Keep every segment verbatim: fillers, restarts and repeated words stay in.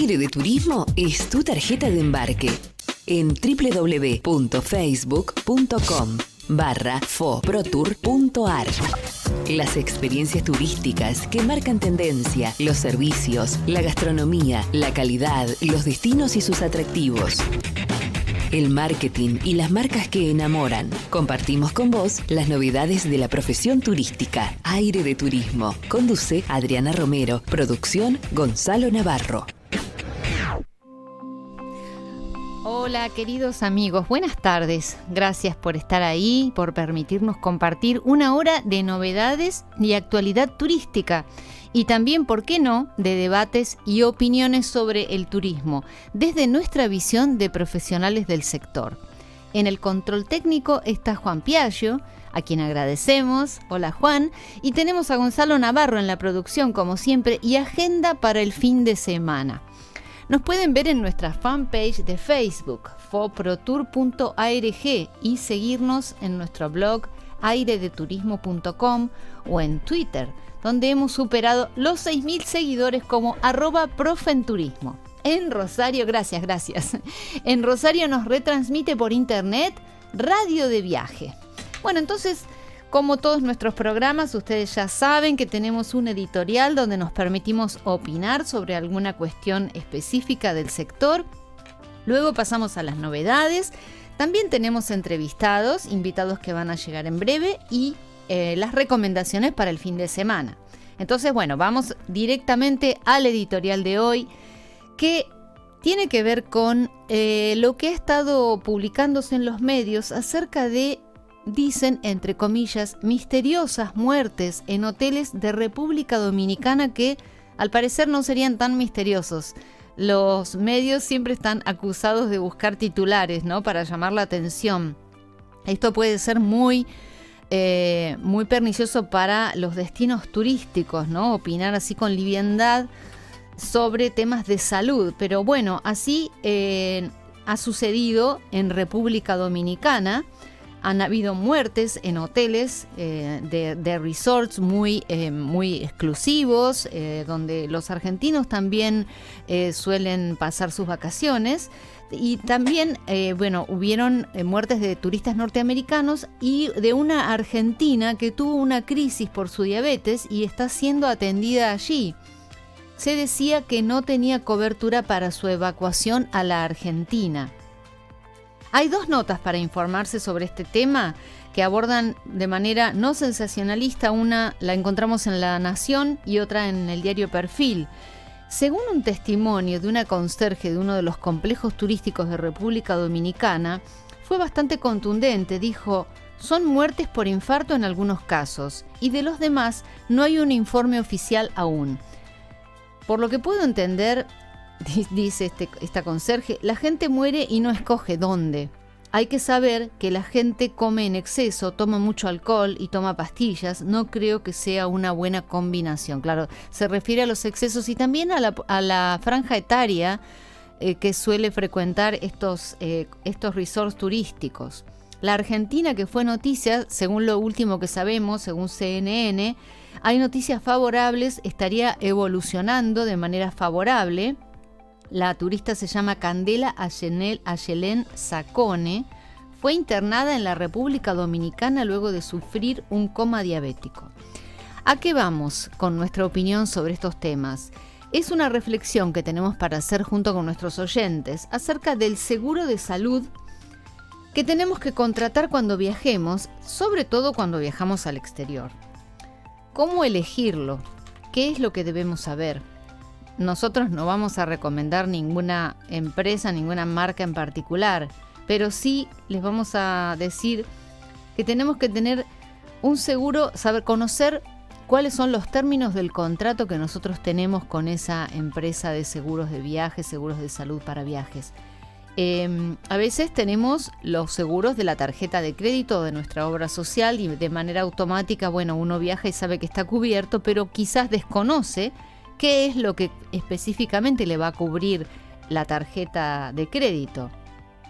Aire de Turismo es tu tarjeta de embarque. En doble u doble u doble u punto facebook punto com barra foprotour punto ar. Las experiencias turísticas que marcan tendencia, los servicios, la gastronomía, la calidad, los destinos y sus atractivos. El marketing y las marcas que enamoran. Compartimos con vos las novedades de la profesión turística. Aire de Turismo. Conduce Adriana Romero. Producción Gonzalo Navarro. Hola queridos amigos, buenas tardes. Gracias por estar ahí, por permitirnos compartir una hora de novedades y actualidad turística. Y también, ¿por qué no?, de debates y opiniones sobre el turismo, desde nuestra visión de profesionales del sector. En el control técnico está Juan Piaggio, a quien agradecemos. Hola Juan. Y tenemos a Gonzalo Navarro en la producción, como siempre, y agenda para el fin de semana. Nos pueden ver en nuestra fanpage de Facebook, foprotour punto org, y seguirnos en nuestro blog aire de turismo punto com o en Twitter, donde hemos superado los seis mil seguidores como arroba profenturismo. En Rosario, gracias, gracias. En Rosario nos retransmite por internet Radio de Viaje. Bueno, entonces, como todos nuestros programas, ustedes ya saben que tenemos un editorial donde nos permitimos opinar sobre alguna cuestión específica del sector. Luego pasamos a las novedades. También tenemos entrevistados, invitados que van a llegar en breve, y eh, las recomendaciones para el fin de semana. Entonces, bueno, vamos directamente al editorial de hoy, que tiene que ver con eh, lo que ha estado publicándose en los medios acerca de, dicen, entre comillas, misteriosas muertes en hoteles de República Dominicana, que al parecer no serían tan misteriosos. Los medios siempre están acusados de buscar titulares, ¿no?, para llamar la atención. Esto puede ser muy, eh, muy pernicioso para los destinos turísticos, ¿no?, opinar así con liviandad sobre temas de salud. Pero bueno, así eh, ha sucedido en República Dominicana. Han habido muertes en hoteles eh, de, de resorts muy, eh, muy exclusivos, eh, donde los argentinos también eh, suelen pasar sus vacaciones. Y también, eh, bueno, hubieron muertes de turistas norteamericanos y de una argentina que tuvo una crisis por su diabetes y está siendo atendida allí. Se decía que no tenía cobertura para su evacuación a la Argentina. Hay dos notas para informarse sobre este tema que abordan de manera no sensacionalista. Una la encontramos en La Nación y otra en el diario Perfil. Según un testimonio de una conserje de uno de los complejos turísticos de República Dominicana, fue bastante contundente. Dijo: son muertes por infarto en algunos casos y de los demás no hay un informe oficial aún. Por lo que puedo entender, dice este, esta conserje, la gente muere y no escoge dónde. Hay que saber que la gente come en exceso, toma mucho alcohol y toma pastillas. No creo que sea una buena combinación. Claro, se refiere a los excesos y también a la, a la franja etaria eh, que suele frecuentar estos, eh, estos resorts turísticos. La Argentina, que fue noticia, según lo último que sabemos, según C N N, hay noticias favorables, estaría evolucionando de manera favorable. La turista se llama Candela Ayelén Saccone. Fue internada en la República Dominicana luego de sufrir un coma diabético. ¿A qué vamos con nuestra opinión sobre estos temas? Es una reflexión que tenemos para hacer junto con nuestros oyentes acerca del seguro de salud que tenemos que contratar cuando viajemos, sobre todo cuando viajamos al exterior. ¿Cómo elegirlo? ¿Qué es lo que debemos saber? Nosotros no vamos a recomendar ninguna empresa, ninguna marca en particular, pero sí les vamos a decir que tenemos que tener un seguro, saber conocer cuáles son los términos del contrato que nosotros tenemos con esa empresa de seguros de viajes, seguros de salud para viajes. Eh, a veces tenemos los seguros de la tarjeta de crédito de nuestra obra social y de manera automática, bueno, uno viaja y sabe que está cubierto, pero quizás desconoce qué es lo que específicamente le va a cubrir la tarjeta de crédito.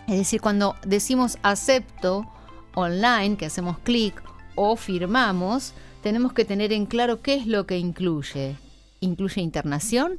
Es decir, cuando decimos acepto online, que hacemos clic o firmamos, tenemos que tener en claro qué es lo que incluye. ¿Incluye internación?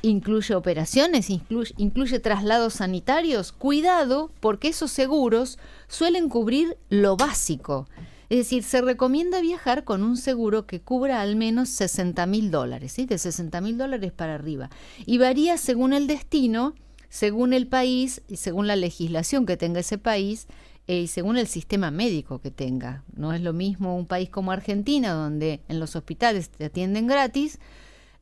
incluye operaciones, incluye, incluye traslados sanitarios. Cuidado, porque esos seguros suelen cubrir lo básico. Es decir, se recomienda viajar con un seguro que cubra al menos sesenta mil dólares, ¿sí? De sesenta mil dólares para arriba. Y varía según el destino, según el país y según la legislación que tenga ese país eh, y según el sistema médico que tenga. No es lo mismo un país como Argentina, donde en los hospitales te atienden gratis,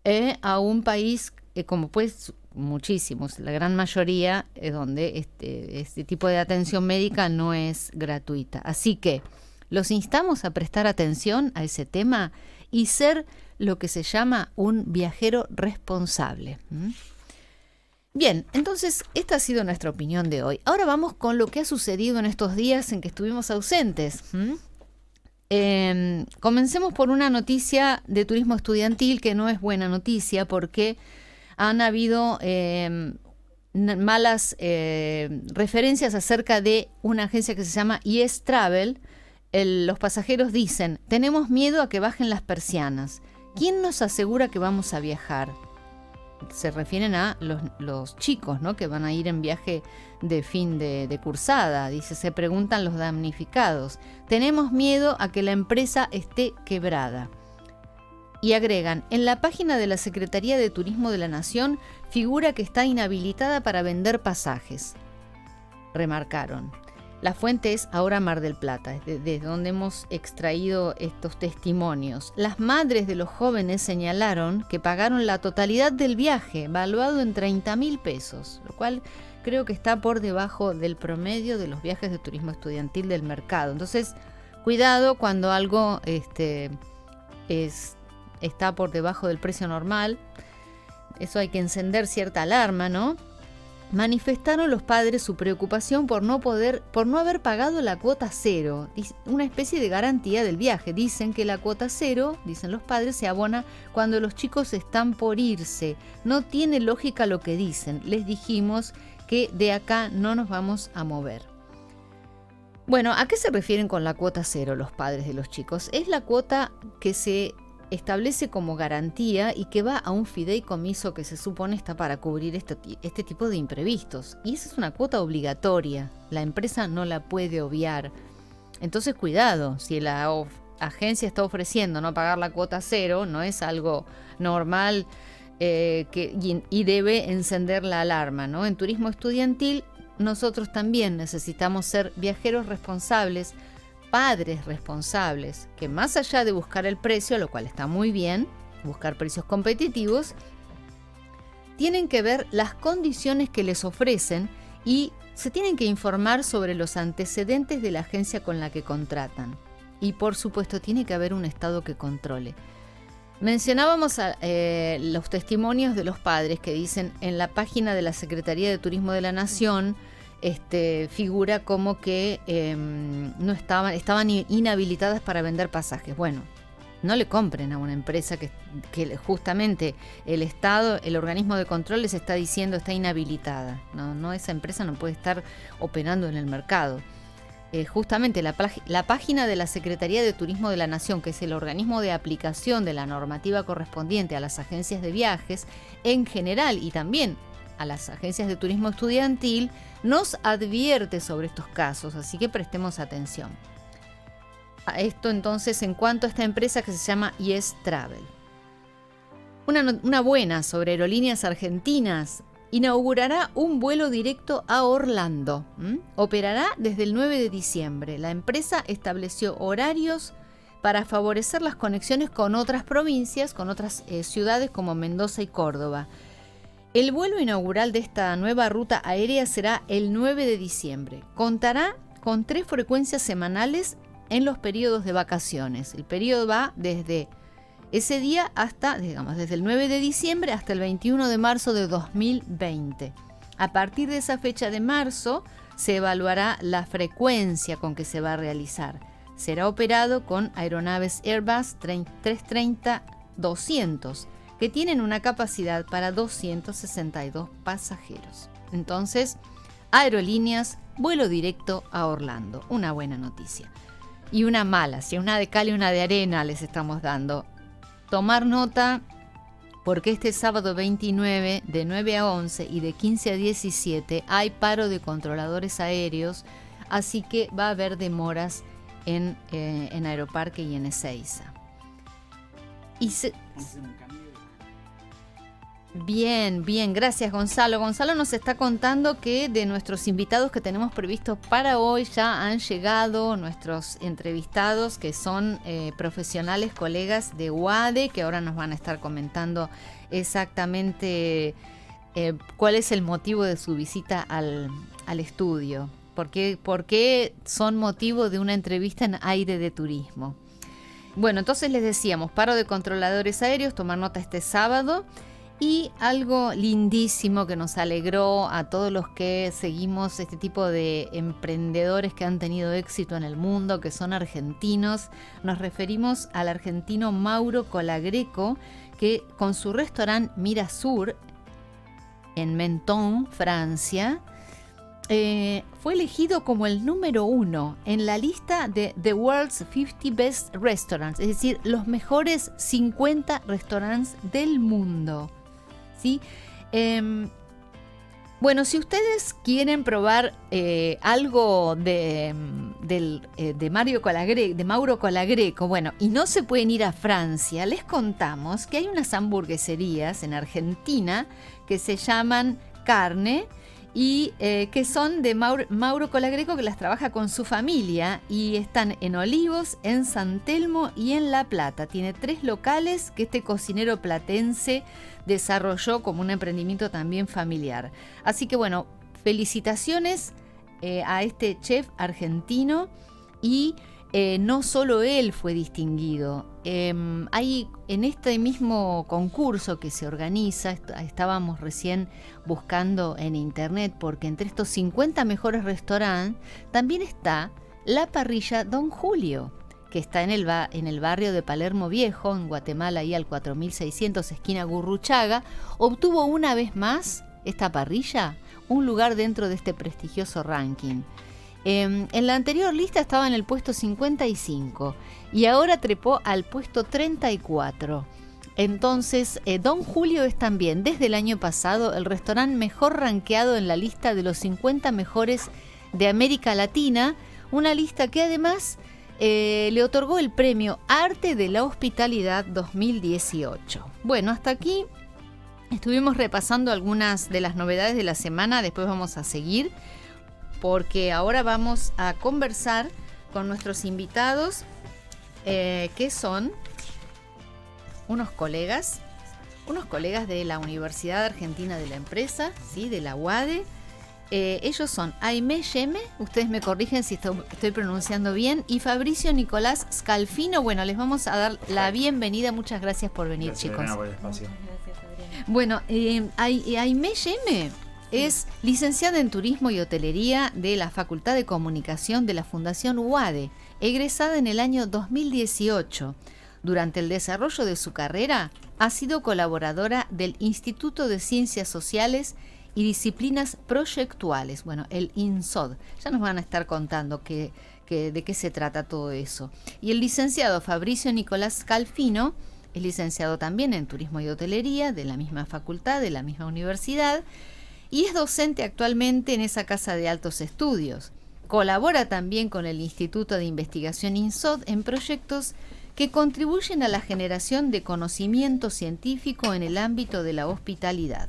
eh, a un país eh, como pues muchísimos, la gran mayoría, eh, donde este, este tipo de atención médica no es gratuita. Así que los instamos a prestar atención a ese tema y ser lo que se llama un viajero responsable. ¿Mm? Bien, entonces esta ha sido nuestra opinión de hoy. Ahora vamos con lo que ha sucedido en estos días en que estuvimos ausentes. ¿Mm? Eh, comencemos por una noticia de turismo estudiantil que no es buena noticia porque han habido eh, malas eh, referencias acerca de una agencia que se llama Yes Travel. El, los pasajeros dicen, tenemos miedo a que bajen las persianas. ¿Quién nos asegura que vamos a viajar? Se refieren a los, los chicos, ¿no? Que van a ir en viaje de fin de, de cursada. Dice, se preguntan los damnificados. Tenemos miedo a que la empresa esté quebrada. Y agregan, en la página de la Secretaría de Turismo de la Nación figura que está inhabilitada para vender pasajes. Remarcaron. La fuente es ahora Mar del Plata, desde donde hemos extraído estos testimonios. Las madres de los jóvenes señalaron que pagaron la totalidad del viaje, valuado en treinta mil pesos, lo cual creo que está por debajo del promedio de los viajes de turismo estudiantil del mercado. Entonces, cuidado cuando algo este, es, está por debajo del precio normal. Eso hay que encender cierta alarma, ¿no? Manifestaron los padres su preocupación por no poder, por no haber pagado la cuota cero, una especie de garantía del viaje. Dicen que la cuota cero, dicen los padres, se abona cuando los chicos están por irse. No tiene lógica lo que dicen. Les dijimos que de acá no nos vamos a mover. Bueno, ¿a qué se refieren con la cuota cero los padres de los chicos? Es la cuota que se establece como garantía y que va a un fideicomiso que se supone está para cubrir este, este tipo de imprevistos. Y esa es una cuota obligatoria. La empresa no la puede obviar. Entonces, cuidado, si la agencia está ofreciendo no pagar la cuota cero, no es algo normal eh, que, y, y debe encender la alarma, ¿no? En turismo estudiantil, nosotros también necesitamos ser viajeros responsables, padres responsables, que más allá de buscar el precio, lo cual está muy bien, buscar precios competitivos, tienen que ver las condiciones que les ofrecen y se tienen que informar sobre los antecedentes de la agencia con la que contratan. Y por supuesto tiene que haber un Estado que controle. Mencionábamos a, eh, los testimonios de los padres que dicen en la página de la Secretaría de Turismo de la Nación, Este, figura como que eh, no estaban, estaban inhabilitadas para vender pasajes. Bueno, no le compren a una empresa que, que justamente el Estado, el organismo de control les está diciendo está inhabilitada. No, no, esa empresa no puede estar operando en el mercado. Eh, justamente la, la página de la Secretaría de Turismo de la Nación, que es el organismo de aplicación de la normativa correspondiente a las agencias de viajes en general y también a las agencias de turismo estudiantil, nos advierte sobre estos casos, así que prestemos atención. A esto entonces en cuanto a esta empresa que se llama Yes Travel. Una, una buena sobre Aerolíneas Argentinas. Inaugurará un vuelo directo a Orlando. ¿Mm? Operará desde el nueve de diciembre. La empresa estableció horarios para favorecer las conexiones con otras provincias, con otras eh, ciudades como Mendoza y Córdoba. El vuelo inaugural de esta nueva ruta aérea será el nueve de diciembre. Contará con tres frecuencias semanales en los periodos de vacaciones. El periodo va desde ese día hasta, digamos, desde el nueve de diciembre hasta el veintiuno de marzo de dos mil veinte. A partir de esa fecha de marzo se evaluará la frecuencia con que se va a realizar. Será operado con aeronaves Airbus trescientos treinta doscientos. Que tienen una capacidad para doscientos sesenta y dos pasajeros. Entonces, Aerolíneas, vuelo directo a Orlando. Una buena noticia. Y una mala, si una de cal y una de arena les estamos dando. Tomar nota, porque este sábado veintinueve de nueve a once y de quince a diecisiete hay paro de controladores aéreos, así que va a haber demoras en, eh, en Aeroparque y en Ezeiza. Y se... Bien, bien, gracias Gonzalo. Gonzalo nos está contando que de nuestros invitados que tenemos previstos para hoy ya han llegado nuestros entrevistados que son eh, profesionales, colegas de U A D E, que ahora nos van a estar comentando exactamente eh, cuál es el motivo de su visita al, al estudio, por qué, por qué son motivo de una entrevista en Aire de Turismo. Bueno, entonces les decíamos, paro de controladores aéreos, tomar nota este sábado. Y algo lindísimo que nos alegró a todos los que seguimos este tipo de emprendedores que han tenido éxito en el mundo, que son argentinos. Nos referimos al argentino Mauro Colagreco, que con su restaurante Mirasur en Menton, Francia, eh, fue elegido como el número uno en la lista de The World's fifty Best Restaurants, es decir, los mejores cincuenta restaurantes del mundo. ¿Sí? Eh, bueno, si ustedes quieren probar eh, algo de, de, de, Mario Colagreco, de Mauro Colagreco, bueno, y no se pueden ir a Francia, les contamos que hay unas hamburgueserías en Argentina que se llaman Carne y eh, que son de Mauro, Mauro Colagreco, que las trabaja con su familia y están en Olivos, en San Telmo y en La Plata. Tiene tres locales que este cocinero platense desarrolló como un emprendimiento también familiar. Así que bueno, felicitaciones eh, a este chef argentino y eh, no solo él fue distinguido. Eh, hay en este mismo concurso que se organiza, est estábamos recién buscando en internet porque entre estos cincuenta mejores restaurantes también está la parrilla Don Julio, que está en el, ba en el barrio de Palermo Viejo, en Guatemala, ahí al cuatro mil seiscientos, esquina Gurruchaga, obtuvo una vez más esta parrilla un lugar dentro de este prestigioso ranking. Eh, en la anterior lista estaba en el puesto cincuenta y cinco y ahora trepó al puesto treinta y cuatro. Entonces, eh, Don Julio es también, desde el año pasado, el restaurante mejor rankeado en la lista de los cincuenta mejores de América Latina, una lista que además... Eh, le otorgó el premio Arte de la Hospitalidad dos mil dieciocho. Bueno, hasta aquí estuvimos repasando algunas de las novedades de la semana. Después vamos a seguir porque ahora vamos a conversar con nuestros invitados eh, que son unos colegas, unos colegas de la Universidad Argentina de la Empresa, ¿sí? De la U A D E. Eh, ellos son Aimé Yeme, ustedes me corrigen si estoy, estoy pronunciando bien, y Fabricio Nicolás Scalfino. Bueno, les vamos a dar la bienvenida. Muchas gracias por venir, gracias, chicos. Adriana, por el espacio. Gracias, Adriana. Bueno, eh, Aimé Yeme es licenciada en Turismo y Hotelería de la Facultad de Comunicación de la Fundación U A D E, egresada en el año dos mil dieciocho. Durante el desarrollo de su carrera, ha sido colaboradora del Instituto de Ciencias Sociales y Disciplinas Proyectuales, bueno, el INSOD. Ya nos van a estar contando que, que, de qué se trata todo eso. Y el licenciado Fabricio Nicolás Scalfino es licenciado también en Turismo y Hotelería de la misma facultad, de la misma universidad, y es docente actualmente en esa casa de altos estudios. Colabora también con el Instituto de Investigación INSOD en proyectos que contribuyen a la generación de conocimiento científico en el ámbito de la hospitalidad.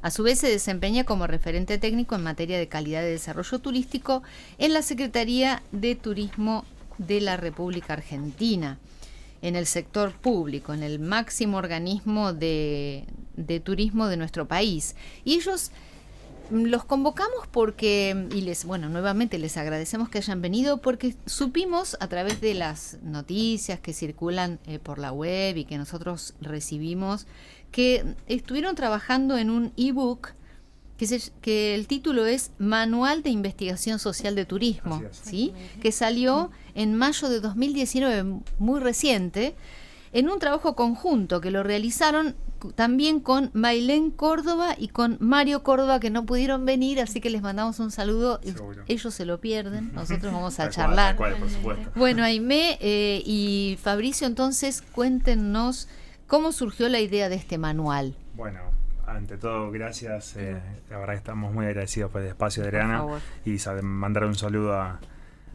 A su vez se desempeña como referente técnico en materia de calidad de desarrollo turístico en la Secretaría de Turismo de la República Argentina, en el sector público, en el máximo organismo de, de turismo de nuestro país. Y ellos los convocamos porque, y les, bueno, nuevamente les agradecemos que hayan venido porque supimos a través de las noticias que circulan eh, por la web y que nosotros recibimos, que estuvieron trabajando en un ebook que, que el título es Manual de Investigación Social de Turismo, ¿sí? Que salió en mayo de dos mil diecinueve, muy reciente, en un trabajo conjunto que lo realizaron también con Mailen Córdoba y con Mario Córdoba, que no pudieron venir, así que les mandamos un saludo. Seguro. Ellos se lo pierden, nosotros vamos a charlar. Cual, por supuesto. Bueno, Aimé eh, y Fabricio, entonces cuéntenos ¿Cómo surgió la idea de este manual? Bueno, ante todo, gracias. Eh, la verdad que estamos muy agradecidos por el espacio, Adriana. Y mandar un saludo a,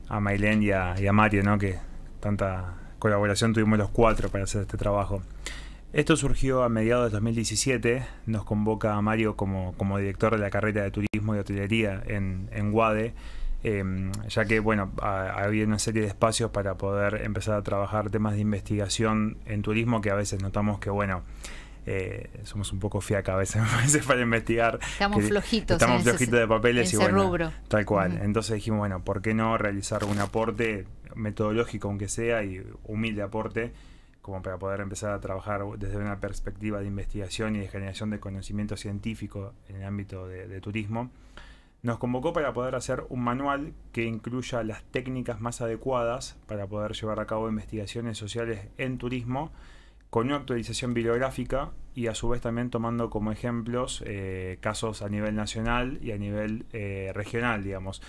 a Mailen y a, y a Mario, ¿no? Que tanta colaboración tuvimos los cuatro para hacer este trabajo. Esto surgió a mediados de dos mil diecisiete. Nos convoca a Mario como, como director de la carrera de turismo y hotelería en, en U A D E. Eh, ya que, bueno, a, había una serie de espacios para poder empezar a trabajar temas de investigación en turismo que a veces notamos que, bueno, eh, somos un poco fiaca a veces, a veces para investigar. Estamos que, flojitos. Estamos en flojitos ese, de papeles y bueno, rubro. Tal cual. Uh-huh. Entonces dijimos, bueno, ¿por qué no realizar un aporte metodológico, aunque sea, y humilde aporte, como para poder empezar a trabajar desde una perspectiva de investigación y de generación de conocimiento científico en el ámbito de, de turismo? Nos convocó para poder hacer un manual que incluya las técnicas más adecuadas para poder llevar a cabo investigaciones sociales en turismo, con una actualización bibliográfica y a su vez también tomando como ejemplos eh, casos a nivel nacional y a nivel eh, regional, digamos.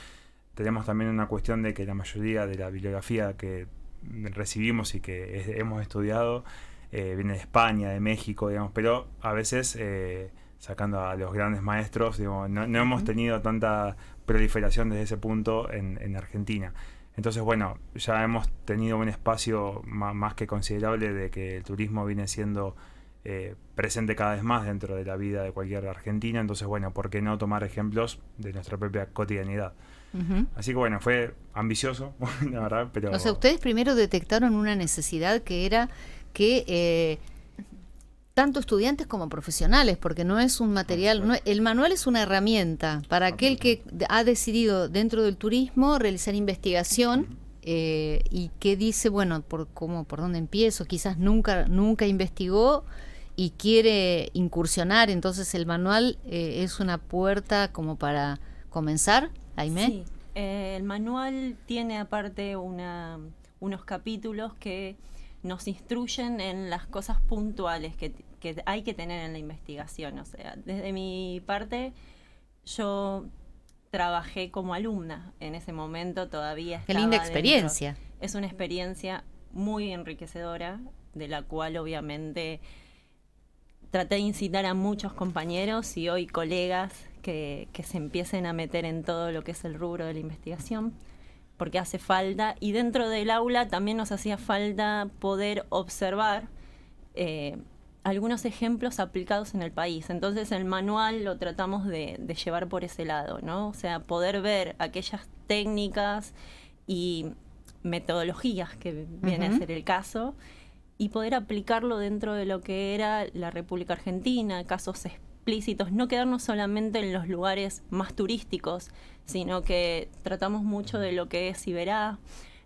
Tenemos también una cuestión de que la mayoría de la bibliografía que recibimos y que es, hemos estudiado eh, viene de España, de México, digamos, pero a veces... Eh, sacando a los grandes maestros, digo, no, no hemos tenido tanta proliferación desde ese punto en, en Argentina. Entonces, bueno, ya hemos tenido un espacio más, más que considerable de que el turismo viene siendo eh, presente cada vez más dentro de la vida de cualquier argentina. Entonces, bueno, ¿por qué no tomar ejemplos de nuestra propia cotidianidad? Uh-huh. Así que, bueno, fue ambicioso, la verdad, pero... O sea, ustedes primero detectaron una necesidad que era que... Eh, tanto estudiantes como profesionales, porque no es un material, no, el manual es una herramienta para aquel que ha decidido dentro del turismo realizar investigación eh, y que dice, bueno, por cómo, por dónde empiezo, quizás nunca, nunca investigó y quiere incursionar, entonces el manual eh, es una puerta como para comenzar, Aimé. Sí, eh, el manual tiene aparte una, unos capítulos que... nos instruyen en las cosas puntuales que, que hay que tener en la investigación. O sea, desde mi parte, yo trabajé como alumna en ese momento, todavía estaba... Qué linda experiencia. Dentro. Es una experiencia muy enriquecedora, de la cual obviamente traté de incitar a muchos compañeros y hoy colegas que, que se empiecen a meter en todo lo que es el rubro de la investigación, porque hace falta, y dentro del aula también nos hacía falta poder observar eh, algunos ejemplos aplicados en el país. Entonces el manual lo tratamos de, de llevar por ese lado, ¿no? O sea, poder ver aquellas técnicas y metodologías que uh-huh. viene a ser el caso, y poder aplicarlo dentro de lo que era la República Argentina, casos explícitos, no quedarnos solamente en los lugares más turísticos, sino que tratamos mucho de lo que es Iberá.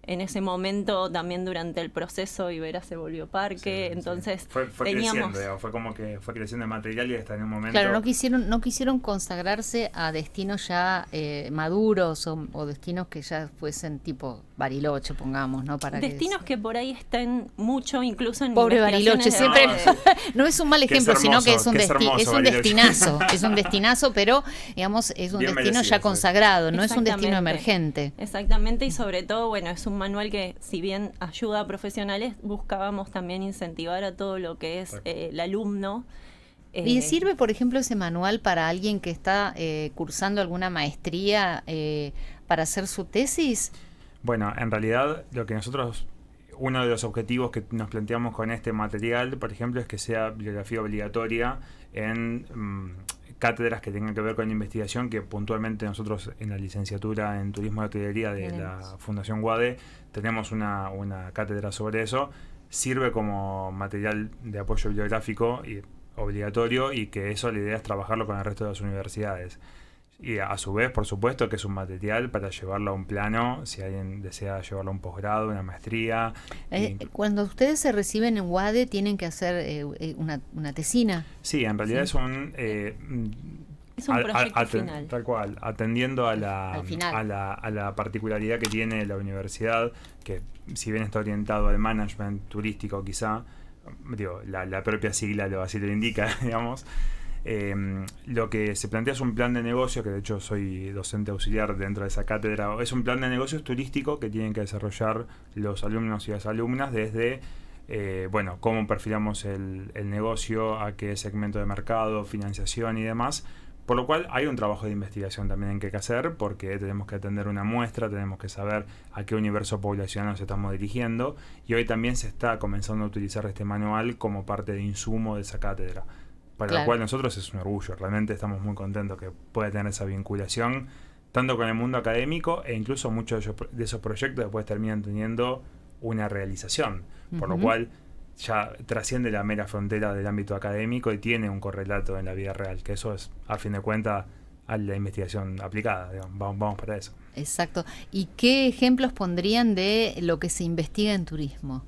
En ese momento, también durante el proceso, Iberá se volvió parque, sí, entonces sí. Fue, fue teníamos... creciendo, digamos, fue como que fue creciendo el material y hasta en un momento... Claro, no quisieron, no quisieron consagrarse a destinos ya eh, maduros o, o destinos que ya fuesen tipo Bariloche, pongamos, ¿no? Para destinos que, es... que por ahí están mucho, incluso en... Pobre Bariloche, siempre... De... no es un mal ejemplo, que hermoso, sino que es un, que es hermoso, desti es un destinazo, es un destinazo, pero, digamos, es un Bien destino merecido, ya consagrado, no es un destino emergente. Exactamente, y sobre todo, bueno, es un manual que, si bien ayuda a profesionales, buscábamos también incentivar a todo lo que es eh, el alumno. Eh. ¿Y sirve, por ejemplo, ese manual para alguien que está eh, cursando alguna maestría eh, para hacer su tesis? Bueno, en realidad, lo que nosotros, uno de los objetivos que nos planteamos con este material, por ejemplo, es que sea bibliografía obligatoria en... Mmm, cátedras que tengan que ver con investigación, que puntualmente nosotros en la licenciatura en turismo y hotelería de tenemos. La Fundación U A D E tenemos una, una cátedra sobre eso. Sirve como material de apoyo bibliográfico y obligatorio, y que eso la idea es trabajarlo con el resto de las universidades. Y a su vez, por supuesto, que es un material para llevarlo a un plano, si alguien desea llevarlo a un posgrado, una maestría. Eh, y... Cuando ustedes se reciben en U A D E, ¿tienen que hacer eh, una, una tesina? Sí, en realidad sí. es un... Eh, es un a, proyecto a, final. Tal cual, atendiendo a la, a, la, a la particularidad que tiene la universidad, que si bien está orientado al management turístico quizá, digo, la, la propia sigla lo, así lo indica, digamos. Eh, lo que se plantea es un plan de negocio, que de hecho soy docente auxiliar dentro de esa cátedra. Es un plan de negocios turístico que tienen que desarrollar los alumnos y las alumnas desde eh, bueno, cómo perfilamos el, el negocio, a qué segmento de mercado, financiación y demás. Por lo cual hay un trabajo de investigación también que hacer, porque tenemos que atender una muestra, tenemos que saber a qué universo poblacional nos estamos dirigiendo, y hoy también se está comenzando a utilizar este manual como parte de insumo de esa cátedra, para claro. lo cual nosotros es un orgullo, realmente estamos muy contentos que pueda tener esa vinculación tanto con el mundo académico, e incluso muchos de, ellos, de esos proyectos después terminan teniendo una realización, por uh-huh. lo cual ya trasciende la mera frontera del ámbito académico y tiene un correlato en la vida real, que eso es, a fin de cuentas, a la investigación aplicada, digamos, vamos, vamos para eso. Exacto. ¿Y qué ejemplos pondrían de lo que se investiga en turismo?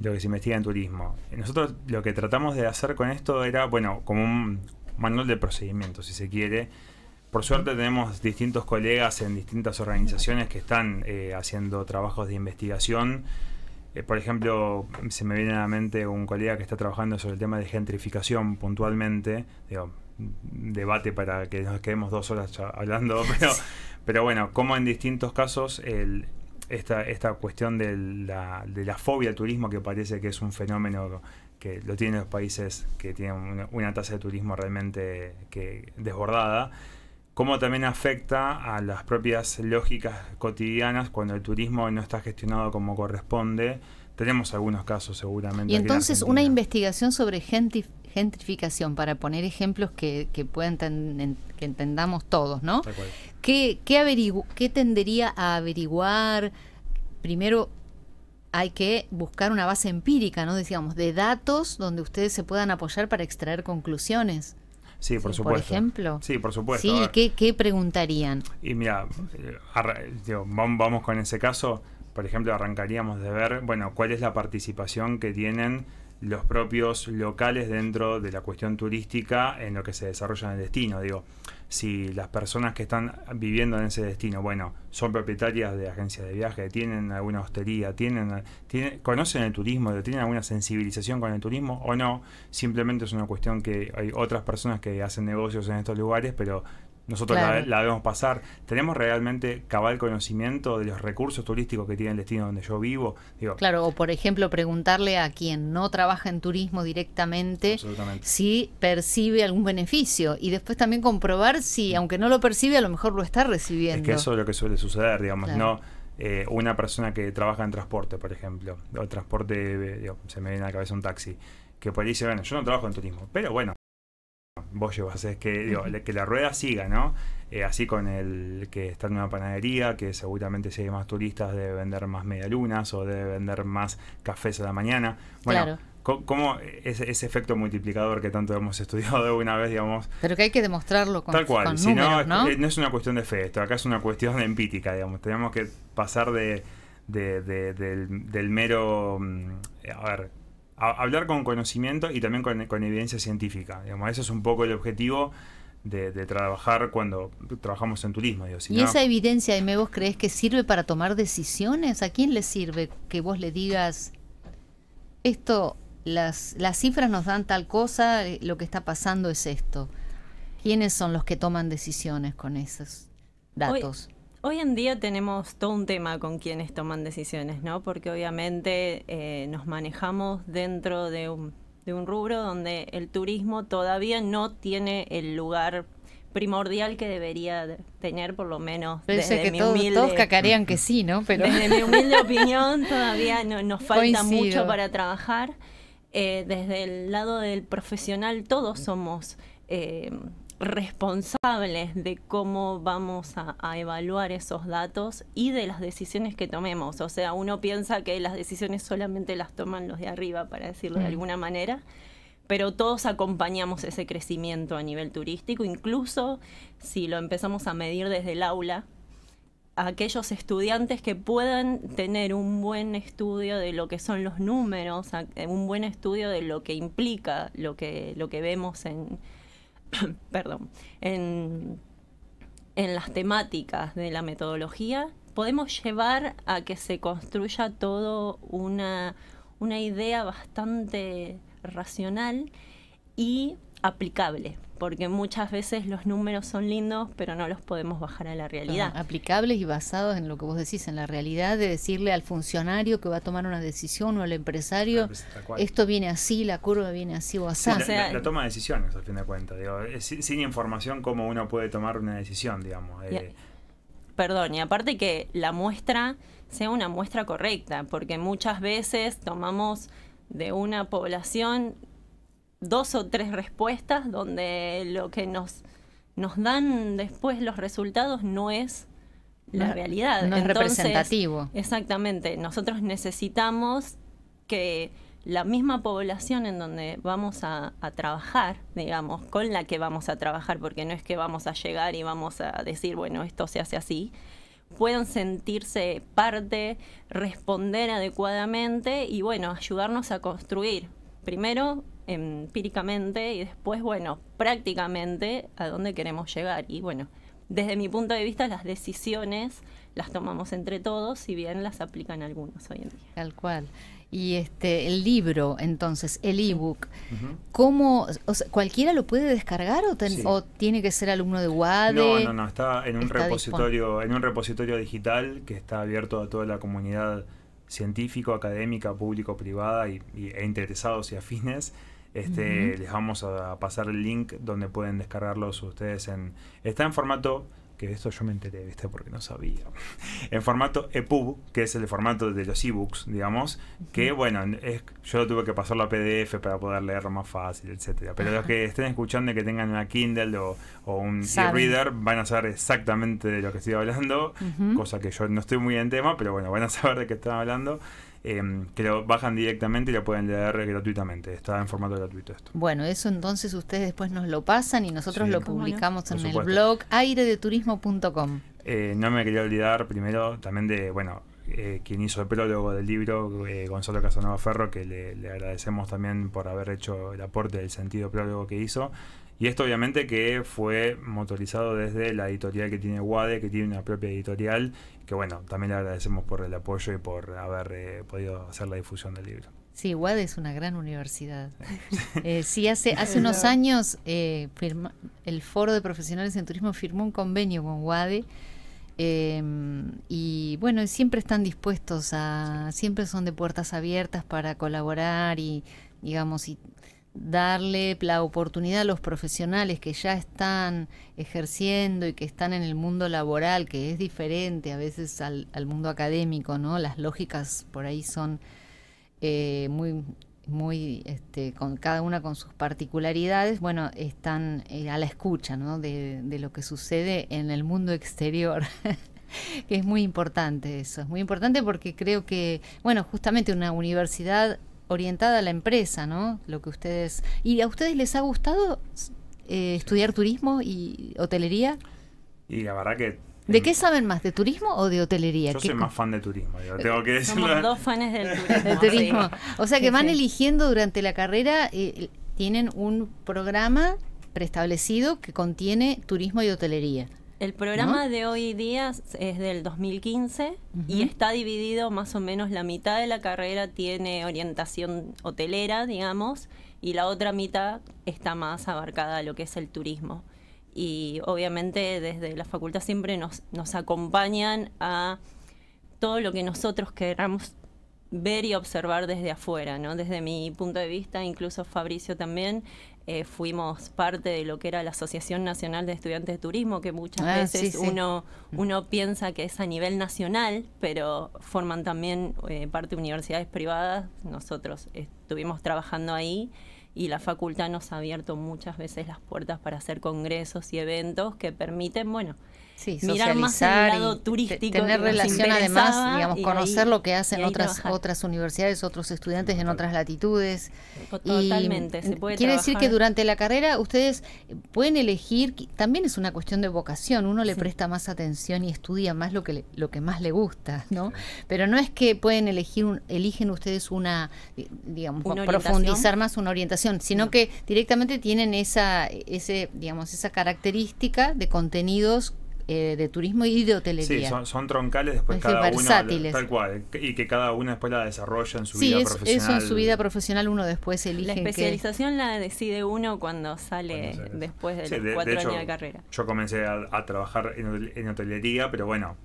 Lo que se investiga en turismo. Nosotros lo que tratamos de hacer con esto era, bueno, como un manual de procedimiento, si se quiere. Por suerte tenemos distintos colegas en distintas organizaciones que están eh, haciendo trabajos de investigación. Eh, por ejemplo, se me viene a la mente un colega que está trabajando sobre el tema de gentrificación puntualmente. Digo, debate para que nos quedemos dos horas hablando, pero, pero bueno, como en distintos casos el, esta, esta cuestión de la, de la fobia al turismo, que parece que es un fenómeno que lo tienen los países que tienen una, una tasa de turismo realmente que, desbordada, cómo también afecta a las propias lógicas cotidianas cuando el turismo no está gestionado como corresponde. Tenemos algunos casos seguramente. Y entonces en una investigación sobre gentrificación, para poner ejemplos que, que, puedan ten, que entendamos todos, ¿no? ¿Qué, qué, averigu ¿Qué tendería a averiguar? Primero hay que buscar una base empírica, ¿no? Decíamos, de datos donde ustedes se puedan apoyar para extraer conclusiones. Sí, por sí, supuesto. ¿Por ejemplo? Sí, por supuesto. Sí, ¿qué, ¿qué preguntarían? Y mira, digo, vamos con ese caso. Por ejemplo, arrancaríamos de ver, bueno, cuál es la participación que tienen los propios locales dentro de la cuestión turística en lo que se desarrolla en el destino. Digo, si las personas que están viviendo en ese destino, bueno, son propietarias de agencias de viaje, tienen alguna hostería, tienen, tienen conocen el turismo, tienen alguna sensibilización con el turismo o no, simplemente es una cuestión que hay otras personas que hacen negocios en estos lugares, pero nosotros claro. la, la vemos pasar. ¿Tenemos realmente cabal conocimiento de los recursos turísticos que tiene el destino donde yo vivo? Digo, claro, o por ejemplo preguntarle a quien no trabaja en turismo directamente si percibe algún beneficio, y después también comprobar si, aunque no lo percibe, a lo mejor lo está recibiendo. Es que eso es lo que suele suceder, digamos, claro. ¿no? Eh, una persona que trabaja en transporte, por ejemplo, o transporte, digo, se me viene a la cabeza un taxi, que por ahí dice, bueno, yo no trabajo en turismo, pero bueno, vos llevas, es que, digo, que la rueda siga, ¿no? Eh, así con el que está en una panadería, que seguramente si hay más turistas debe vender más medialunas o debe vender más cafés a la mañana. Bueno, claro. ¿cómo, cómo ese, ese efecto multiplicador que tanto hemos estudiado una vez, digamos? Pero que hay que demostrarlo con, tal cual. Con si números, no, ¿no? Es, no es una cuestión de fe, esto acá es una cuestión empírica, digamos. Tenemos que pasar de, de, de, de del, del mero... A ver... hablar con conocimiento y también con, con evidencia científica. Digamos, eso es un poco el objetivo de, de trabajar cuando trabajamos en turismo. Digo, si ¿Y no, esa evidencia, Aimé, vos crees que sirve para tomar decisiones? ¿A quién le sirve que vos le digas esto, las, las cifras nos dan tal cosa, lo que está pasando es esto? ¿Quiénes son los que toman decisiones con esos datos? Hoy, Hoy en día tenemos todo un tema con quienes toman decisiones, ¿no? Porque obviamente eh, nos manejamos dentro de un, de un rubro donde el turismo todavía no tiene el lugar primordial que debería tener, por lo menos. Pensé desde que mi todo, humilde, todos cacarean que sí, ¿no? Pero desde mi humilde opinión todavía no, nos falta Coincido. mucho para trabajar. Eh, desde el lado del profesional todos somos eh, responsables de cómo vamos a, a evaluar esos datos y de las decisiones que tomemos. O sea, uno piensa que las decisiones solamente las toman los de arriba, para decirlo de alguna manera, pero todos acompañamos ese crecimiento a nivel turístico, incluso si lo empezamos a medir desde el aula, a aquellos estudiantes que puedan tener un buen estudio de lo que son los números, un buen estudio de lo que implica lo que, lo que vemos en... perdón, en, en las temáticas de la metodología, podemos llevar a que se construya todo una, una idea bastante racional y aplicable, porque muchas veces los números son lindos, pero no los podemos bajar a la realidad. Aplicables y basados en lo que vos decís, en la realidad, de decirle al funcionario que va a tomar una decisión o al empresario, esto viene así, la curva viene así o así. Sí, la, o sea, la, la toma de decisiones, al fin de cuentas. Digo, es, sin información, ¿cómo uno puede tomar una decisión, digamos? Eh, yeah. Perdón, y aparte que la muestra sea una muestra correcta, porque muchas veces tomamos de una población dos o tres respuestas donde lo que nos, nos dan después los resultados no es la no, realidad. No es Entonces, representativo. Exactamente. Nosotros necesitamos que la misma población en donde vamos a, a trabajar, digamos, con la que vamos a trabajar, porque no es que vamos a llegar y vamos a decir, bueno, esto se hace así, puedan sentirse parte, responder adecuadamente y, bueno, ayudarnos a construir, primero empíricamente y después, bueno, prácticamente a dónde queremos llegar. Y, bueno, desde mi punto de vista, las decisiones las tomamos entre todos, si bien las aplican algunos hoy en día. Tal cual. Y este el libro, entonces, el ebook, uh-huh. ¿cómo, o sea, cualquiera lo puede descargar o, ten, sí. o tiene que ser alumno de U A D E? No, no, no, está en un está repositorio, en un repositorio digital que está abierto a toda la comunidad científico, académica, público, privada y, y e interesados y afines. Este, uh-huh. Les vamos a pasar el link donde pueden descargarlos ustedes. En está en formato que esto yo me enteré, ¿viste? Porque no sabía. En formato E P U B, que es el formato de los ebooks, digamos, uh-huh. que bueno, es, yo tuve que pasarlo a P D F para poder leerlo más fácil, etcétera. Pero uh-huh. los que estén escuchando y que tengan una Kindle o, o un e-reader van a saber exactamente de lo que estoy hablando, uh-huh. cosa que yo no estoy muy en tema, pero bueno, van a saber de qué están hablando. Eh, que lo bajan directamente y lo pueden leer gratuitamente. Está en formato gratuito esto. Bueno, eso entonces ustedes después nos lo pasan y nosotros sí, lo publicamos no? en el blog aire de turismo punto com. Eh, no me quería olvidar primero también de, bueno, eh, quien hizo el prólogo del libro, eh, Gonzalo Casanova Ferro, que le, le agradecemos también por haber hecho el aporte del sentido prólogo que hizo. Y esto obviamente que fue motorizado desde la editorial que tiene U A D E, que tiene una propia editorial, que bueno, también le agradecemos por el apoyo y por haber eh, podido hacer la difusión del libro. Sí, U A D E es una gran universidad. eh, sí, hace, hace unos años eh, firma, el Foro de Profesionales en Turismo firmó un convenio con U A D E. Eh, y bueno, siempre están dispuestos a, siempre son de puertas abiertas para colaborar y digamos y darle la oportunidad a los profesionales que ya están ejerciendo y que están en el mundo laboral, que es diferente a veces al, al mundo académico, ¿no? Las lógicas por ahí son eh, muy, muy, este, con cada una con sus particularidades, bueno, están eh, a la escucha, ¿no? De, de lo que sucede en el mundo exterior. Que es muy importante eso, es muy importante porque creo que, bueno, justamente una universidad orientada a la empresa, ¿no? Lo que ustedes... ¿Y a ustedes les ha gustado eh, estudiar turismo y hotelería? Y la verdad que... ¿De qué saben más? ¿De turismo o de hotelería? Yo soy más fan de turismo. Yo tengo que decirlo. Somos dos fans del turismo. Del turismo. Sí. O sea que van eligiendo durante la carrera, eh, tienen un programa preestablecido que contiene turismo y hotelería. El programa ¿no? de hoy día es del dos mil quince uh-huh. y está dividido más o menos, la mitad de la carrera tiene orientación hotelera, digamos, y la otra mitad está más abarcada a lo que es el turismo. Y obviamente desde la facultad siempre nos, nos acompañan a todo lo que nosotros queramos ver y observar desde afuera, ¿no? Desde mi punto de vista, incluso Fabricio también, Eh, fuimos parte de lo que era la Asociación Nacional de Estudiantes de Turismo, que muchas ah, veces sí, sí. uno uno piensa que es a nivel nacional, pero forman también eh, parte de universidades privadas. Nosotros estuvimos trabajando ahí y la facultad nos ha abierto muchas veces las puertas para hacer congresos y eventos que permiten, bueno, sí, mirar más el lado turístico, tener relación además, digamos, conocer ahí, lo que hacen otras trabajar. otras universidades, otros estudiantes en otras latitudes. Totalmente. Y se puede quiere trabajar. decir que durante la carrera ustedes pueden elegir, también es una cuestión de vocación, uno le sí. presta más atención y estudia más lo que le, lo que más le gusta, ¿no? Sí. Pero no es que pueden elegir, un, eligen ustedes una, digamos, una profundizar más una orientación, sino no. que directamente tienen esa, ese, digamos, esa característica de contenidos eh, de turismo y de hotelería. Sí, son, son troncales después es cada versátiles. Uno, tal cual, y que cada uno después la desarrolla en su sí, vida es, profesional. Sí, eso en su vida profesional uno después elige. La especialización que... la decide uno cuando sale bueno, después de sí, los de, cuatro de hecho, años de carrera. Yo comencé a, a trabajar en, en hotelería, pero bueno,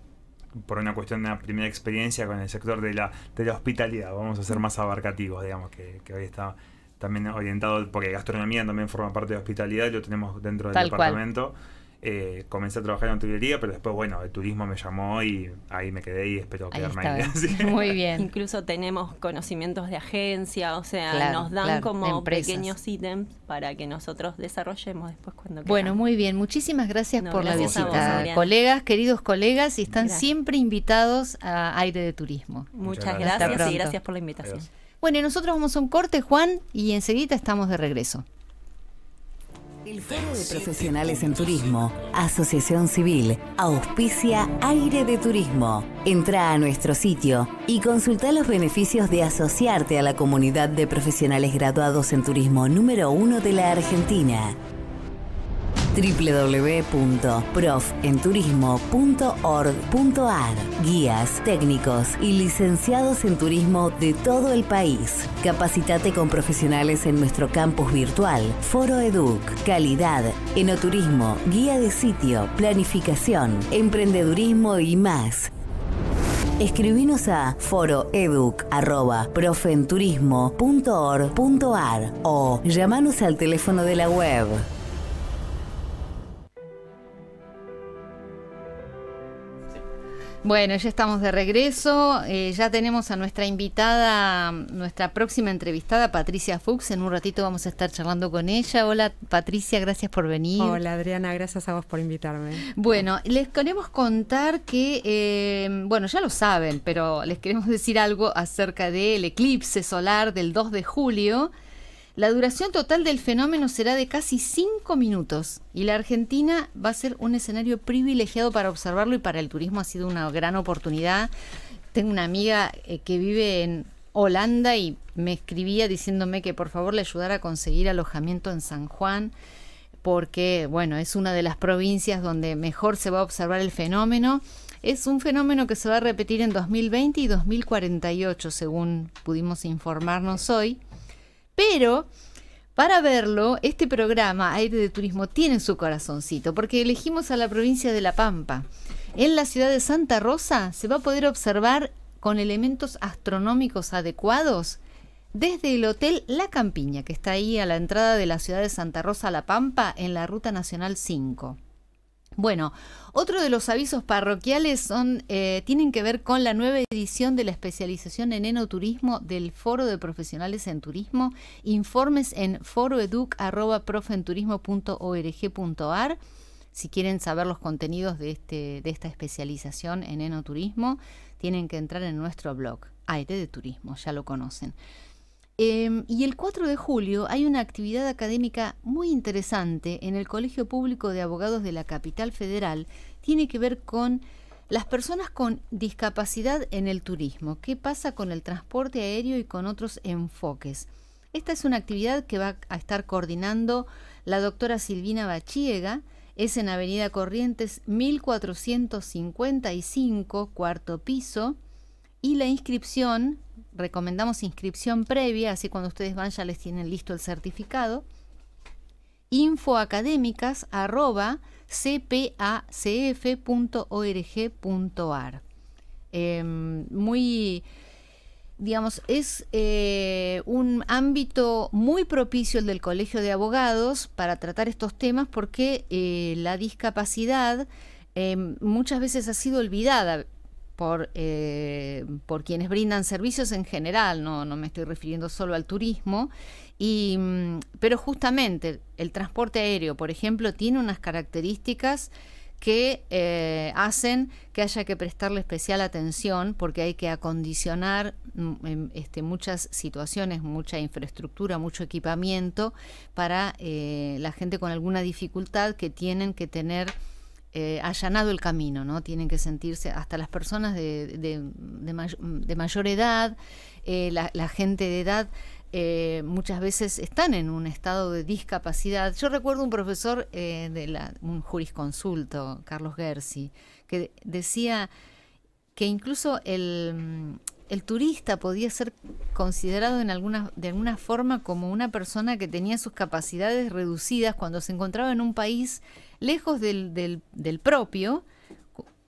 por una cuestión de una primera experiencia con el sector de la, de la hospitalidad, vamos a ser más abarcativos, digamos, que, que hoy está... también orientado, porque gastronomía también forma parte de hospitalidad, lo tenemos dentro del Tal departamento. Eh, comencé a trabajar en hotelería, pero después, bueno, el turismo me llamó y ahí me quedé y espero ahí quedarme ahí. ¿Sí? Muy bien. Incluso tenemos conocimientos de agencia, o sea, claro, nos dan claro, como empresas. Pequeños ítems para que nosotros desarrollemos después cuando queramos. Bueno, muy bien. Muchísimas gracias no, por gracias la visita, vos, colegas, queridos colegas, y están gracias. Siempre invitados a Aire de Turismo. Muchas, Muchas gracias, gracias y gracias por la invitación. Adiós. Bueno, nosotros vamos a un corte, Juan, y enseguida estamos de regreso. El Foro de Profesionales en Turismo, Asociación Civil, auspicia Aire de Turismo. Entra a nuestro sitio y consulta los beneficios de asociarte a la comunidad de profesionales graduados en turismo número uno de la Argentina. doble u doble u doble u punto prof en turismo punto org punto ar. Guías, técnicos y licenciados en turismo de todo el país. Capacitate con profesionales en nuestro campus virtual. Foro Educ, calidad, enoturismo, guía de sitio, planificación, emprendedurismo y más. Escribinos a foroeduc arroba profenturismo punto org punto ar o llamanos al teléfono de la web. Bueno, ya estamos de regreso, eh, ya tenemos a nuestra invitada, nuestra próxima entrevistada, Patricia Fux, en un ratito vamos a estar charlando con ella. Hola Patricia, gracias por venir. Hola Adriana, gracias a vos por invitarme. Bueno, les queremos contar que, eh, bueno, ya lo saben, pero les queremos decir algo acerca del eclipse solar del dos de julio. La duración total del fenómeno será de casi cinco minutos y la Argentina va a ser un escenario privilegiado para observarlo, y para el turismo ha sido una gran oportunidad. Tengo una amiga eh, que vive en Holanda y me escribía diciéndome que por favor le ayudara a conseguir alojamiento en San Juan, porque bueno, es una de las provincias donde mejor se va a observar el fenómeno. Es un fenómeno que se va a repetir en dos mil veinte y dos mil cuarenta y ocho, según pudimos informarnos hoy. Pero para verlo, este programa Aire de Turismo tiene su corazoncito, porque elegimos a la provincia de La Pampa. En la ciudad de Santa Rosa se va a poder observar con elementos astronómicos adecuados desde el Hotel La Campiña, que está ahí a la entrada de la ciudad de Santa Rosa a La Pampa en la Ruta Nacional cinco. Bueno, otro de los avisos parroquiales son, eh, tienen que ver con la nueva edición de la especialización en enoturismo del Foro de Profesionales en Turismo. Informes en foroeduc arroba profenturismo punto org punto ar si quieren saber los contenidos de, este, de esta especialización en enoturismo. Tienen que entrar en nuestro blog, Aire de Turismo, ya lo conocen. Eh, y el cuatro de julio hay una actividad académica muy interesante en el Colegio Público de Abogados de la Capital Federal. Tiene que ver con las personas con discapacidad en el turismo. ¿Qué pasa con el transporte aéreo y con otros enfoques? Esta es una actividad que va a estar coordinando la doctora Silvina Bachiega. Es en Avenida Corrientes mil cuatrocientos cincuenta y cinco, cuarto piso. Y la inscripción, recomendamos inscripción previa, así cuando ustedes van ya les tienen listo el certificado. infoacadémicas arroba c p a c f punto org punto ar. Eh, muy, digamos, es eh, un ámbito muy propicio el del Colegio de Abogados para tratar estos temas, porque eh, la discapacidad eh, muchas veces ha sido olvidada por eh, por quienes brindan servicios en general, no, no me estoy refiriendo solo al turismo, y, pero justamente el transporte aéreo, por ejemplo, tiene unas características que eh, hacen que haya que prestarle especial atención, porque hay que acondicionar este, muchas situaciones, mucha infraestructura, mucho equipamiento para eh, la gente con alguna dificultad que tienen que tener Eh, allanado el camino, ¿no? Tienen que sentirse, hasta las personas de, de, de, may, de mayor edad, eh, la, la gente de edad eh, muchas veces están en un estado de discapacidad. Yo recuerdo un profesor, eh, de la, un jurisconsulto, Carlos Gersi, que decía que incluso el, el turista podía ser considerado en alguna, de alguna forma como una persona que tenía sus capacidades reducidas cuando se encontraba en un país lejos del, del, del propio,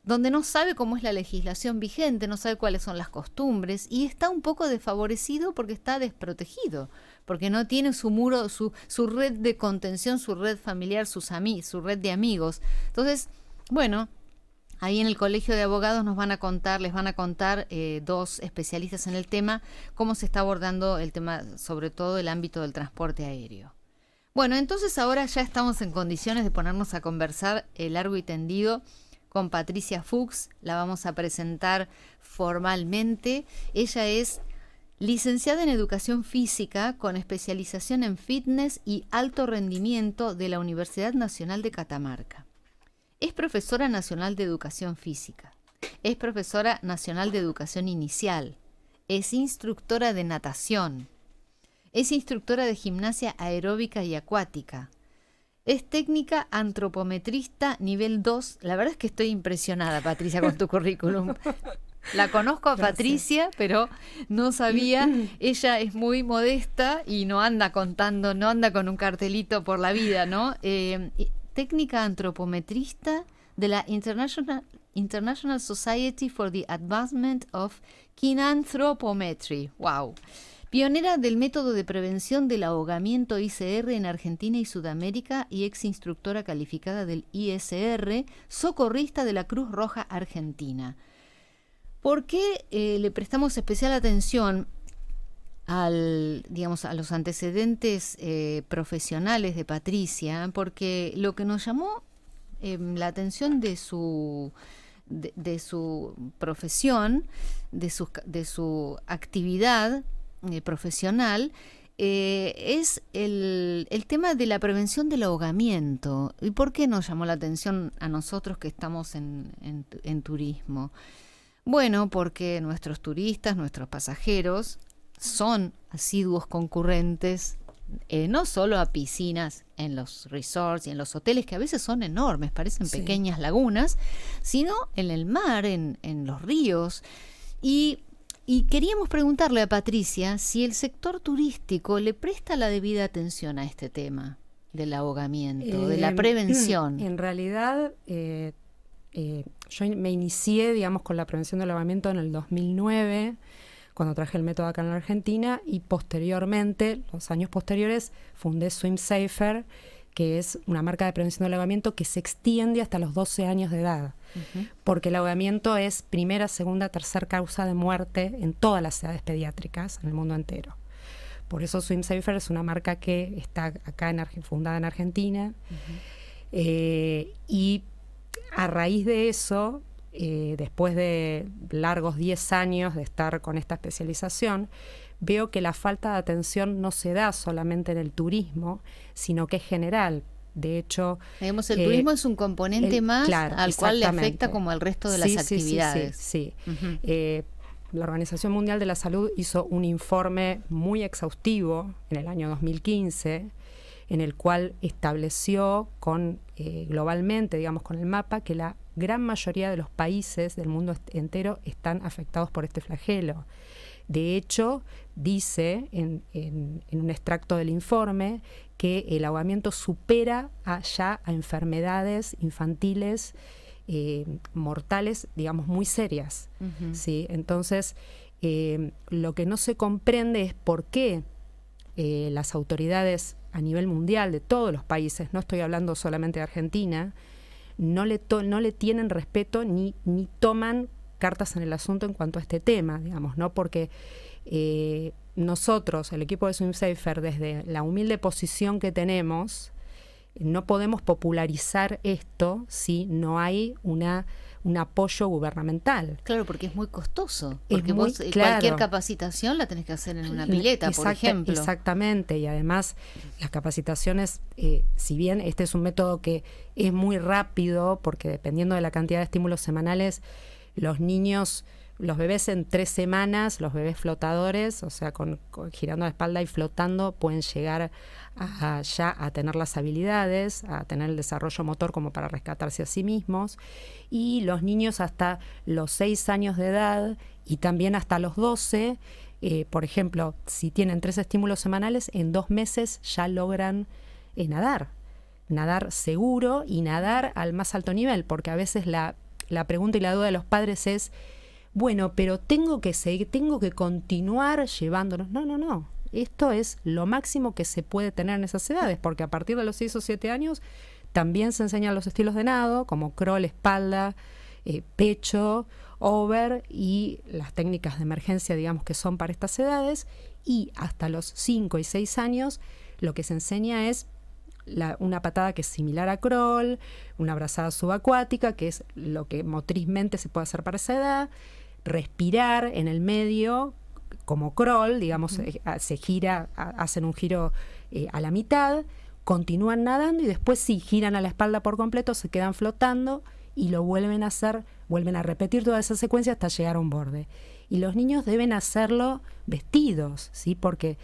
donde no sabe cómo es la legislación vigente, no sabe cuáles son las costumbres y está un poco desfavorecido porque está desprotegido, porque no tiene su muro, su, su red de contención, su red familiar, sus ami- su red de amigos. Entonces, bueno, ahí en el Colegio de Abogados nos van a contar, les van a contar eh, dos especialistas en el tema, cómo se está abordando el tema, sobre todo el ámbito del transporte aéreo. Bueno, entonces ahora ya estamos en condiciones de ponernos a conversar eh, largo y tendido con Patricia Fux. La vamos a presentar formalmente. Ella es licenciada en Educación Física con especialización en Fitness y Alto Rendimiento de la Universidad Nacional de Catamarca. Es profesora nacional de Educación Física. Es profesora nacional de Educación Inicial. Es instructora de natación. Es instructora de gimnasia aeróbica y acuática. Es técnica antropometrista nivel dos. La verdad es que estoy impresionada, Patricia, con tu currículum. La conozco a Gracias. Patricia, pero no sabía. Ella es muy modesta y no anda contando, no anda con un cartelito por la vida, ¿no? Eh, técnica antropometrista de la International, International Society for the Advancement of Kinanthropometry. ¡Wow! Pionera del método de prevención del ahogamiento I C R en Argentina y Sudamérica y ex instructora calificada del I S R, socorrista de la Cruz Roja Argentina. ¿Por qué eh, le prestamos especial atención al, digamos, a los antecedentes eh, profesionales de Patricia? Porque lo que nos llamó eh, la atención de su... De, de su profesión, de su, de su actividad Eh, profesional, eh, es el, el tema de la prevención del ahogamiento. ¿Y por qué nos llamó la atención a nosotros que estamos en, en, en turismo? Bueno, porque nuestros turistas, nuestros pasajeros, son asiduos concurrentes, eh, no solo a piscinas en los resorts y en los hoteles, que a veces son enormes, parecen sí. pequeñas lagunas, sino en el mar, en, en los ríos. Y Y queríamos preguntarle a Patricia si el sector turístico le presta la debida atención a este tema del ahogamiento, eh, de la prevención. En realidad, eh, eh, yo me inicié, digamos, con la prevención del ahogamiento en el dos mil nueve, cuando traje el método acá en la Argentina, y posteriormente, los años posteriores, fundé Swim Safer, que es una marca de prevención del ahogamiento que se extiende hasta los doce años de edad. Uh-huh. Porque el ahogamiento es primera, segunda, tercera causa de muerte en todas las edades pediátricas en el mundo entero. Por eso Swim Safer es una marca que está acá en Arge- fundada en Argentina. Uh-huh. eh, y a raíz de eso, eh, después de largos diez años de estar con esta especialización, veo que la falta de atención no se da solamente en el turismo, sino que es general. De hecho, digamos, el eh, turismo es un componente el, más claro, al cual le afecta como al resto de sí, las sí, actividades. Sí, sí, sí. Uh-huh. eh, la Organización Mundial de la Salud hizo un informe muy exhaustivo en el año dos mil quince, en el cual estableció con eh, globalmente, digamos, con el mapa, que la gran mayoría de los países del mundo entero están afectados por este flagelo. De hecho, dice en, en, en un extracto del informe que el ahogamiento supera a, ya a enfermedades infantiles eh, mortales, digamos, muy serias. Uh-huh. ¿Sí? Entonces, eh, lo que no se comprende es por qué eh, las autoridades a nivel mundial de todos los países, no estoy hablando solamente de Argentina, no le, to no le tienen respeto ni, ni toman cartas en el asunto en cuanto a este tema, digamos, ¿no? Porque eh, nosotros, el equipo de Swim Safer, desde la humilde posición que tenemos, no podemos popularizar esto si no hay una, un apoyo gubernamental. Claro, porque es muy costoso. Porque es muy, vos, claro. cualquier capacitación la tenés que hacer en una pileta, Exacta, por ejemplo. Exactamente, y además las capacitaciones, eh, si bien este es un método que es muy rápido, porque dependiendo de la cantidad de estímulos semanales, los niños los bebés en tres semanas, los bebés flotadores, o sea, con, con, girando la espalda y flotando, pueden llegar a, a ya a tener las habilidades, a tener el desarrollo motor como para rescatarse a sí mismos. Y los niños hasta los seis años de edad y también hasta los doce, eh, por ejemplo, si tienen tres estímulos semanales, en dos meses ya logran eh, nadar. Nadar seguro y nadar al más alto nivel, porque a veces la, la pregunta y la duda de los padres es, bueno, pero tengo que seguir, tengo que continuar llevándonos. No, no, no. Esto es lo máximo que se puede tener en esas edades, porque a partir de los seis o siete años también se enseñan los estilos de nado, como crawl, espalda, eh, pecho, over y las técnicas de emergencia, digamos, que son para estas edades. Y hasta los cinco y seis años lo que se enseña es La, una patada que es similar a crawl, una brazada subacuática, que es lo que motrizmente se puede hacer para esa edad, respirar en el medio como crawl, digamos, eh, se gira, a, hacen un giro eh, a la mitad, continúan nadando y después sí, giran a la espalda por completo, se quedan flotando y lo vuelven a hacer, vuelven a repetir toda esa secuencia hasta llegar a un borde. Y los niños deben hacerlo vestidos, ¿sí? Porque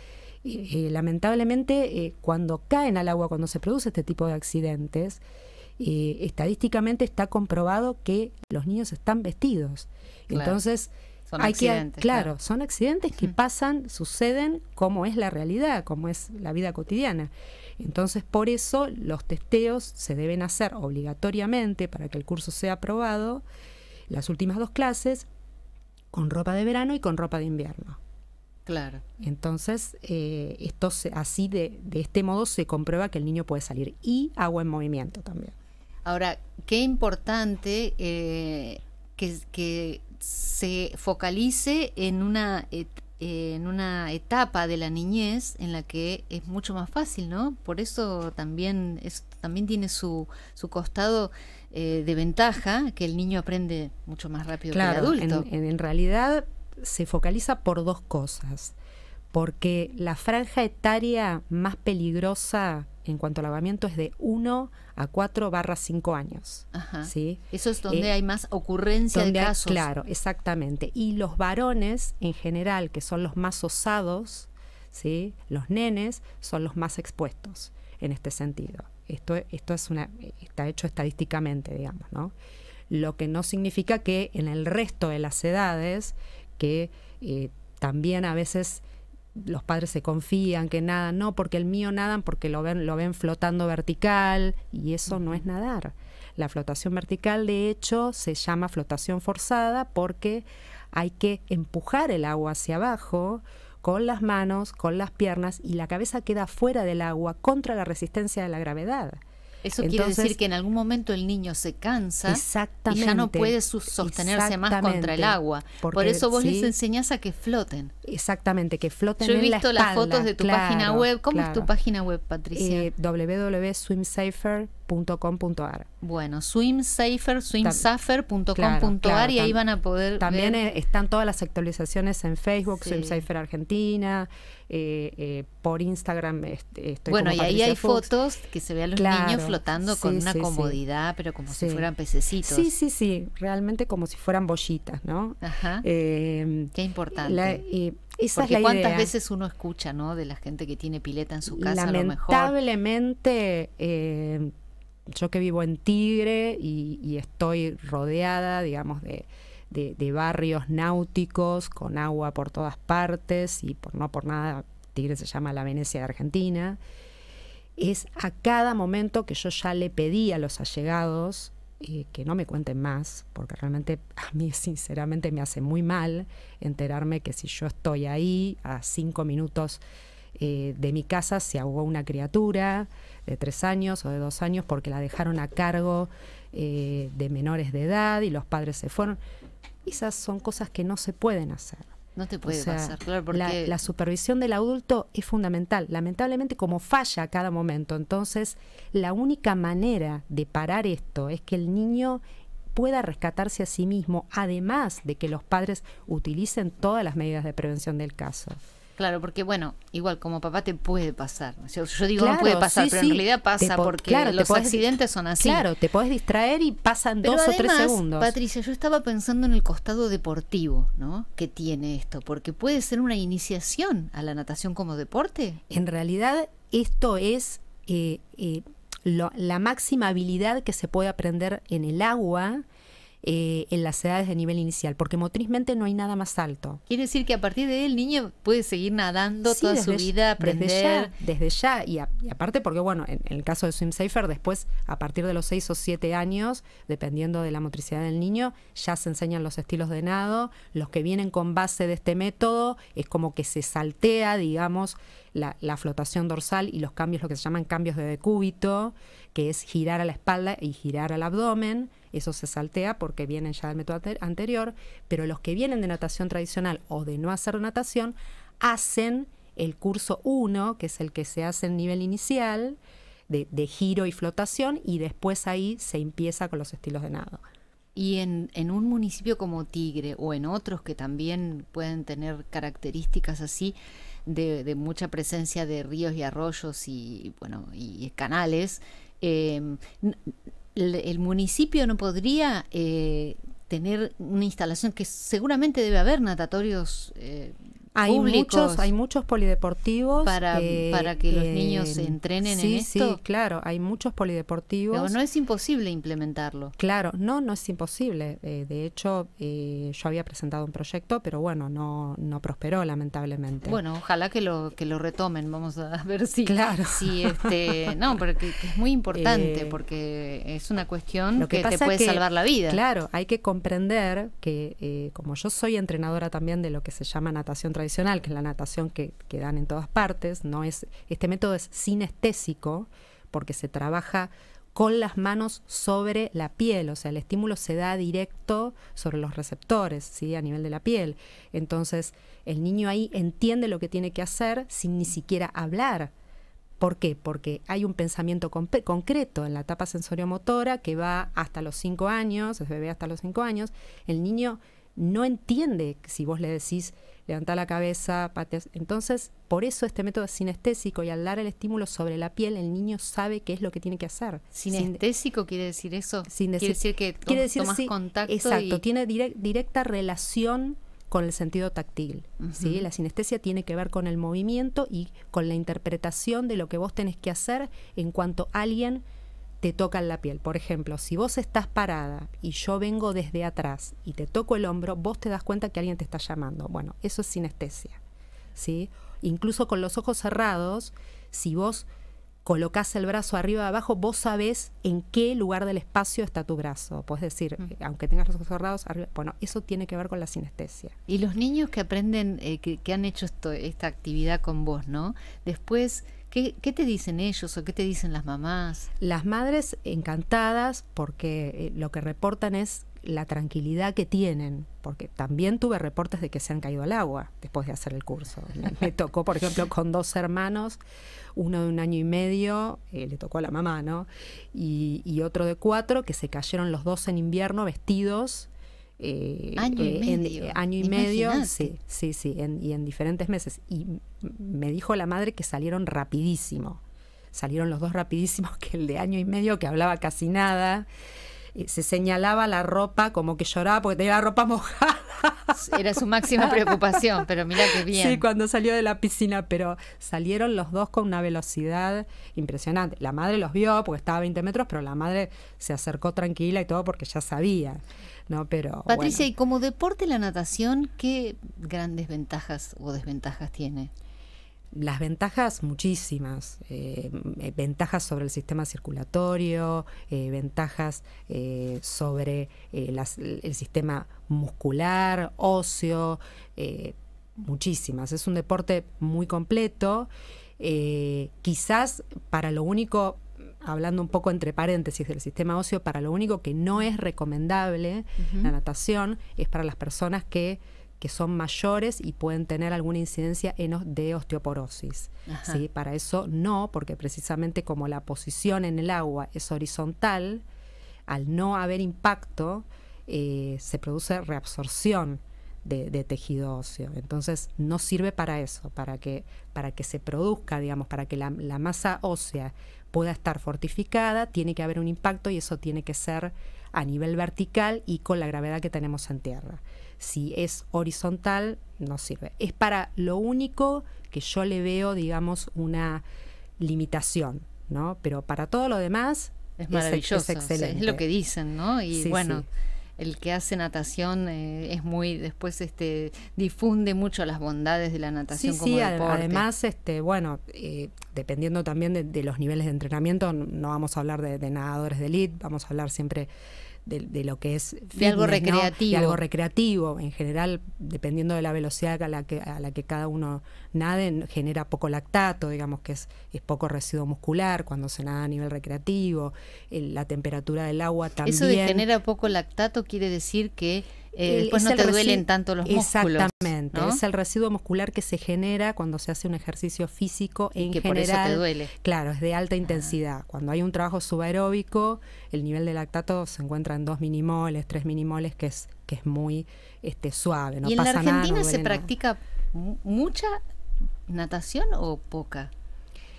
Eh, lamentablemente eh, cuando caen al agua, cuando se produce este tipo de accidentes, eh, estadísticamente está comprobado que los niños están vestidos. Claro. Entonces son hay accidentes, que claro, claro son accidentes que pasan, suceden, como es la realidad, como es la vida cotidiana. Entonces por eso los testeos se deben hacer obligatoriamente para que el curso sea aprobado, las últimas dos clases, con ropa de verano y con ropa de invierno. Claro. Entonces, eh, esto se, así de, de este modo se comprueba que el niño puede salir. Y agua en movimiento también. Ahora, qué importante eh, que, que se focalice en una, et, eh, en una etapa de la niñez en la que es mucho más fácil, ¿no? Por eso también, es, también tiene su, su costado eh, de ventaja, que el niño aprende mucho más rápido, claro, que el adulto. En, en realidad se focaliza por dos cosas, porque la franja etaria más peligrosa en cuanto al ahogamiento es de uno a cuatro barra cinco años. Ajá. ¿Sí? Eso es donde eh, hay más ocurrencia de casos. Hay, claro, exactamente. Y los varones en general, que son los más osados, ¿sí? Los nenes son los más expuestos en este sentido. Esto, esto es una, está hecho estadísticamente, digamos, ¿no? Lo que no significa que en el resto de las edades, que eh, también a veces los padres se confían que nadan, no, porque el mío nadan porque lo ven, lo ven flotando vertical, y eso no es nadar. La flotación vertical, de hecho, se llama flotación forzada porque hay que empujar el agua hacia abajo con las manos, con las piernas, y la cabeza queda fuera del agua contra la resistencia de la gravedad. Eso Entonces, quiere decir que en algún momento el niño se cansa, exactamente, y ya no puede sostenerse más contra el agua. Porque, por eso vos, ¿sí?, les enseñás a que floten. Exactamente, que floten. Yo he en visto la espalda, las fotos de tu, claro, página web. ¿Cómo, claro, es tu página web, Patricia? Eh, w w w punto swim safer punto com punto ar. Bueno, swimsafer, swim safer punto com punto ar, claro, claro, y ahí van a poder también ver. Están todas las actualizaciones en Facebook, sí. Swimsafer Argentina, eh, eh, por Instagram este, estoy bueno, como y Patricia ahí hay Fux. Fotos que se vean los, claro, niños flotando, sí, con una, sí, comodidad, sí, pero como, sí, si fueran pececitos. Sí, sí, sí, realmente como si fueran bollitas, ¿no? Ajá. Eh, Qué importante. La, eh, Esa Porque es la cuántas idea. Veces uno escucha, ¿no?, de la gente que tiene pileta en su casa. Lamentablemente, a lo mejor. Eh, yo que vivo en Tigre y, y estoy rodeada, digamos, de, de, de barrios náuticos con agua por todas partes, y por no por nada Tigre se llama la Venecia de Argentina, es a cada momento que yo ya le pedí a los allegados Eh, que no me cuenten más, porque realmente a mí sinceramente me hace muy mal enterarme que si yo estoy ahí a cinco minutos eh, de mi casa se ahogó una criatura de tres años o de dos años porque la dejaron a cargo eh, de menores de edad y los padres se fueron. Esas son cosas que no se pueden hacer. No te puede, o sea, pasar, claro, porque la, la supervisión del adulto es fundamental. Lamentablemente, como falla a cada momento, entonces la única manera de parar esto es que el niño pueda rescatarse a sí mismo, además de que los padres utilicen todas las medidas de prevención del caso. Claro, porque bueno, igual como papá te puede pasar. Yo, yo digo claro, no puede pasar, sí, pero sí, en realidad pasa po porque claro, los podés, accidentes son así. Claro, te podés distraer y pasan pero dos además, o tres segundos. Patricia, yo estaba pensando en el costado deportivo, ¿no? Que tiene esto, porque puede ser una iniciación a la natación como deporte. En realidad esto es eh, eh, lo, la máxima habilidad que se puede aprender en el agua. Eh, en las edades de nivel inicial, porque motrizmente no hay nada más alto. Quiere decir que a partir de él el niño puede seguir nadando sí, toda su vida, aprender. Desde ya, desde ya. Y, a, y aparte porque, bueno, en, en el caso de Swim Safer, después, a partir de los seis o siete años, dependiendo de la motricidad del niño, ya se enseñan los estilos de nado. Los que vienen con base de este método, es como que se saltea, digamos, la, la flotación dorsal y los cambios, lo que se llaman cambios de decúbito, que es girar a la espalda y girar al abdomen. Eso se saltea porque vienen ya del método anterior, pero los que vienen de natación tradicional o de no hacer natación hacen el curso uno, que es el que se hace en nivel inicial, de, de giro y flotación, y después ahí se empieza con los estilos de nado. Y en, en un municipio como Tigre o en otros que también pueden tener características así de, de mucha presencia de ríos y arroyos y, bueno, y canales, eh, El, el municipio no podría eh, tener una instalación, que seguramente debe haber natatorios eh, hay públicos. Muchos, hay muchos polideportivos. Para, eh, para que los eh, niños se entrenen sí, en esto. Sí, claro, hay muchos polideportivos. Pero no es imposible implementarlo. Claro, no, no es imposible. Eh, de hecho, eh, yo había presentado un proyecto, pero bueno, no, no prosperó, lamentablemente. Bueno, ojalá que lo, que lo retomen. Vamos a ver si... Claro. Si este, no, porque es muy importante, eh, porque es una cuestión lo que, que te puede que, salvar la vida. Claro, hay que comprender que, eh, como yo soy entrenadora también de lo que se llama natación tradicional, que es la natación que, que dan en todas partes, no es, este método es sinestésico porque se trabaja con las manos sobre la piel, o sea, el estímulo se da directo sobre los receptores, ¿sí? A nivel de la piel. Entonces, el niño ahí entiende lo que tiene que hacer sin ni siquiera hablar. ¿Por qué? Porque hay un pensamiento concreto en la etapa sensoriomotora que va hasta los cinco años, el bebé hasta los cinco años, el niño no entiende si vos le decís levantá la cabeza, pateas. Entonces, por eso este método es sinestésico, y al dar el estímulo sobre la piel, el niño sabe qué es lo que tiene que hacer. ¿Sinestésico Sin, quiere decir eso? Sin decir, quiere decir que to quiere decir, tomas sí, contacto. Exacto, y... tiene direc directa relación con el sentido táctil. Uh-huh. ¿Sí? La sinestesia tiene que ver con el movimiento y con la interpretación de lo que vos tenés que hacer en cuanto alguien te toca en la piel. Por ejemplo, si vos estás parada y yo vengo desde atrás y te toco el hombro, vos te das cuenta que alguien te está llamando. Bueno, eso es sinestesia, ¿sí? Incluso con los ojos cerrados, si vos colocás el brazo arriba o abajo, vos sabés en qué lugar del espacio está tu brazo. Puedes decir, mm. aunque tengas los ojos cerrados, arriba, bueno, eso tiene que ver con la sinestesia. Y los niños que aprenden, eh, que, que han hecho esto, esta actividad con vos, ¿no? Después... ¿Qué, ¿Qué te dicen ellos o qué te dicen las mamás? Las madres encantadas, porque eh, lo que reportan es la tranquilidad que tienen, porque también tuve reportes de que se han caído al agua después de hacer el curso. Me tocó, por ejemplo, con dos hermanos, uno de un año y medio, eh, le tocó a la mamá, ¿no? Y, y otro de cuatro, que se cayeron los dos en invierno vestidos. Eh, año y eh, medio, en, eh, año y medio sí, sí, sí, en, y en diferentes meses, y me dijo la madre que salieron rapidísimo, salieron los dos rapidísimos, que el de año y medio, que hablaba casi nada, eh, se señalaba la ropa, como que lloraba porque tenía la ropa mojada, era su máxima preocupación, pero mira qué bien. Sí, cuando salió de la piscina, pero salieron los dos con una velocidad impresionante. La madre los vio porque estaba a veinte metros, pero la madre se acercó tranquila y todo porque ya sabía, ¿no? Pero, Patricia, bueno. ¿Y como deporte la natación qué grandes ventajas o desventajas tiene? Las ventajas, muchísimas. Eh, ventajas sobre el sistema circulatorio, eh, ventajas eh, sobre eh, las, el sistema muscular, óseo, eh, muchísimas. Es un deporte muy completo. Eh, quizás para lo único, hablando un poco entre paréntesis del sistema óseo, para lo único que no es recomendable uh-huh. la natación es para las personas que... que son mayores y pueden tener alguna incidencia en, de osteoporosis. ¿Sí? Para eso no, porque precisamente como la posición en el agua es horizontal, al no haber impacto eh, se produce reabsorción de, de tejido óseo. Entonces no sirve para eso, para que, para que se produzca, digamos, para que la, la masa ósea pueda estar fortificada, tiene que haber un impacto, y eso tiene que ser a nivel vertical y con la gravedad que tenemos en tierra. Si es horizontal, no sirve. Es para lo único que yo le veo, digamos, una limitación, ¿no? Pero para todo lo demás es maravilloso, es, es excelente. Es lo que dicen, ¿no? Y sí, bueno, sí. El que hace natación eh, es muy, después este difunde mucho las bondades de la natación, sí, como sí, deporte. Ad además, este, bueno, eh, dependiendo también de, de los niveles de entrenamiento, no vamos a hablar de, de nadadores de elite, vamos a hablar siempre de, de lo que es fitness, de algo recreativo, ¿no? De algo recreativo. En general, dependiendo de la velocidad a la que, a la que cada uno nade, genera poco lactato, digamos que es, es poco residuo muscular cuando se nada a nivel recreativo. El, la temperatura del agua también. Eso de genera poco lactato quiere decir que eh, el, después no te duelen tanto los músculos. Exactamente, ¿no? Es el residuo muscular que se genera cuando se hace un ejercicio físico en que general. Por eso te duele. Claro, es de alta intensidad. Ah. Cuando hay un trabajo subaeróbico, el nivel de lactato se encuentra en dos minimoles, tres minimoles, que es, que es muy este, suave. No ¿Y en pasa la Argentina nada, no se nada. practica mucha natación o poca?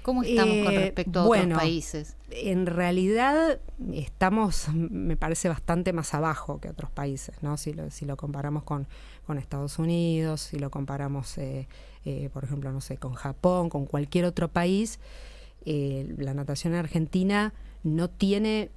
¿Cómo estamos eh, con respecto a bueno, otros países? En realidad estamos, me parece, bastante más abajo que otros países, ¿no? Si lo, si lo comparamos con, con Estados Unidos, si lo comparamos, eh, eh, por ejemplo, no sé, con Japón, con cualquier otro país, eh, la natación en Argentina no tiene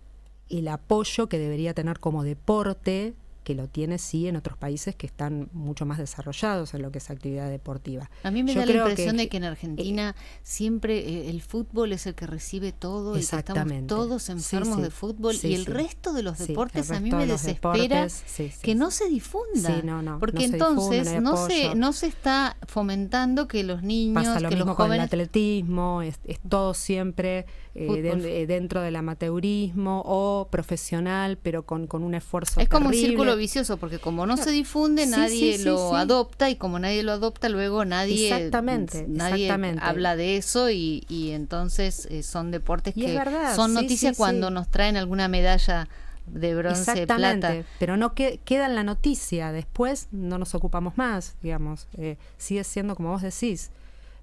el apoyo que debería tener como deporte, que lo tiene sí en otros países que están mucho más desarrollados en lo que es actividad deportiva. A mí me Yo da la impresión que, de que en Argentina eh, siempre eh, el fútbol es el que recibe todo, y estamos todos enfermos, sí, sí, de fútbol, sí, y el sí. resto de los deportes, sí, a mí me de desespera deportes, sí, sí, que sí. no se difunda, sí, no, no, porque no entonces se difunde, no, no se no se está fomentando que los niños, Pasa lo que mismo los jóvenes, con el atletismo, es, es todo siempre eh, de, dentro del amateurismo o profesional, pero con, con un esfuerzo. Es terrible. Como un círculo vicioso, porque como no se difunde, sí, nadie sí, sí, lo sí. adopta, y como nadie lo adopta, luego nadie, exactamente, nadie exactamente. habla de eso, y, y entonces eh, son deportes y que verdad, son sí, noticias sí, cuando sí. nos traen alguna medalla de bronce, exactamente, plata. Pero no que, queda en la noticia, después no nos ocupamos más, digamos, eh, sigue siendo como vos decís,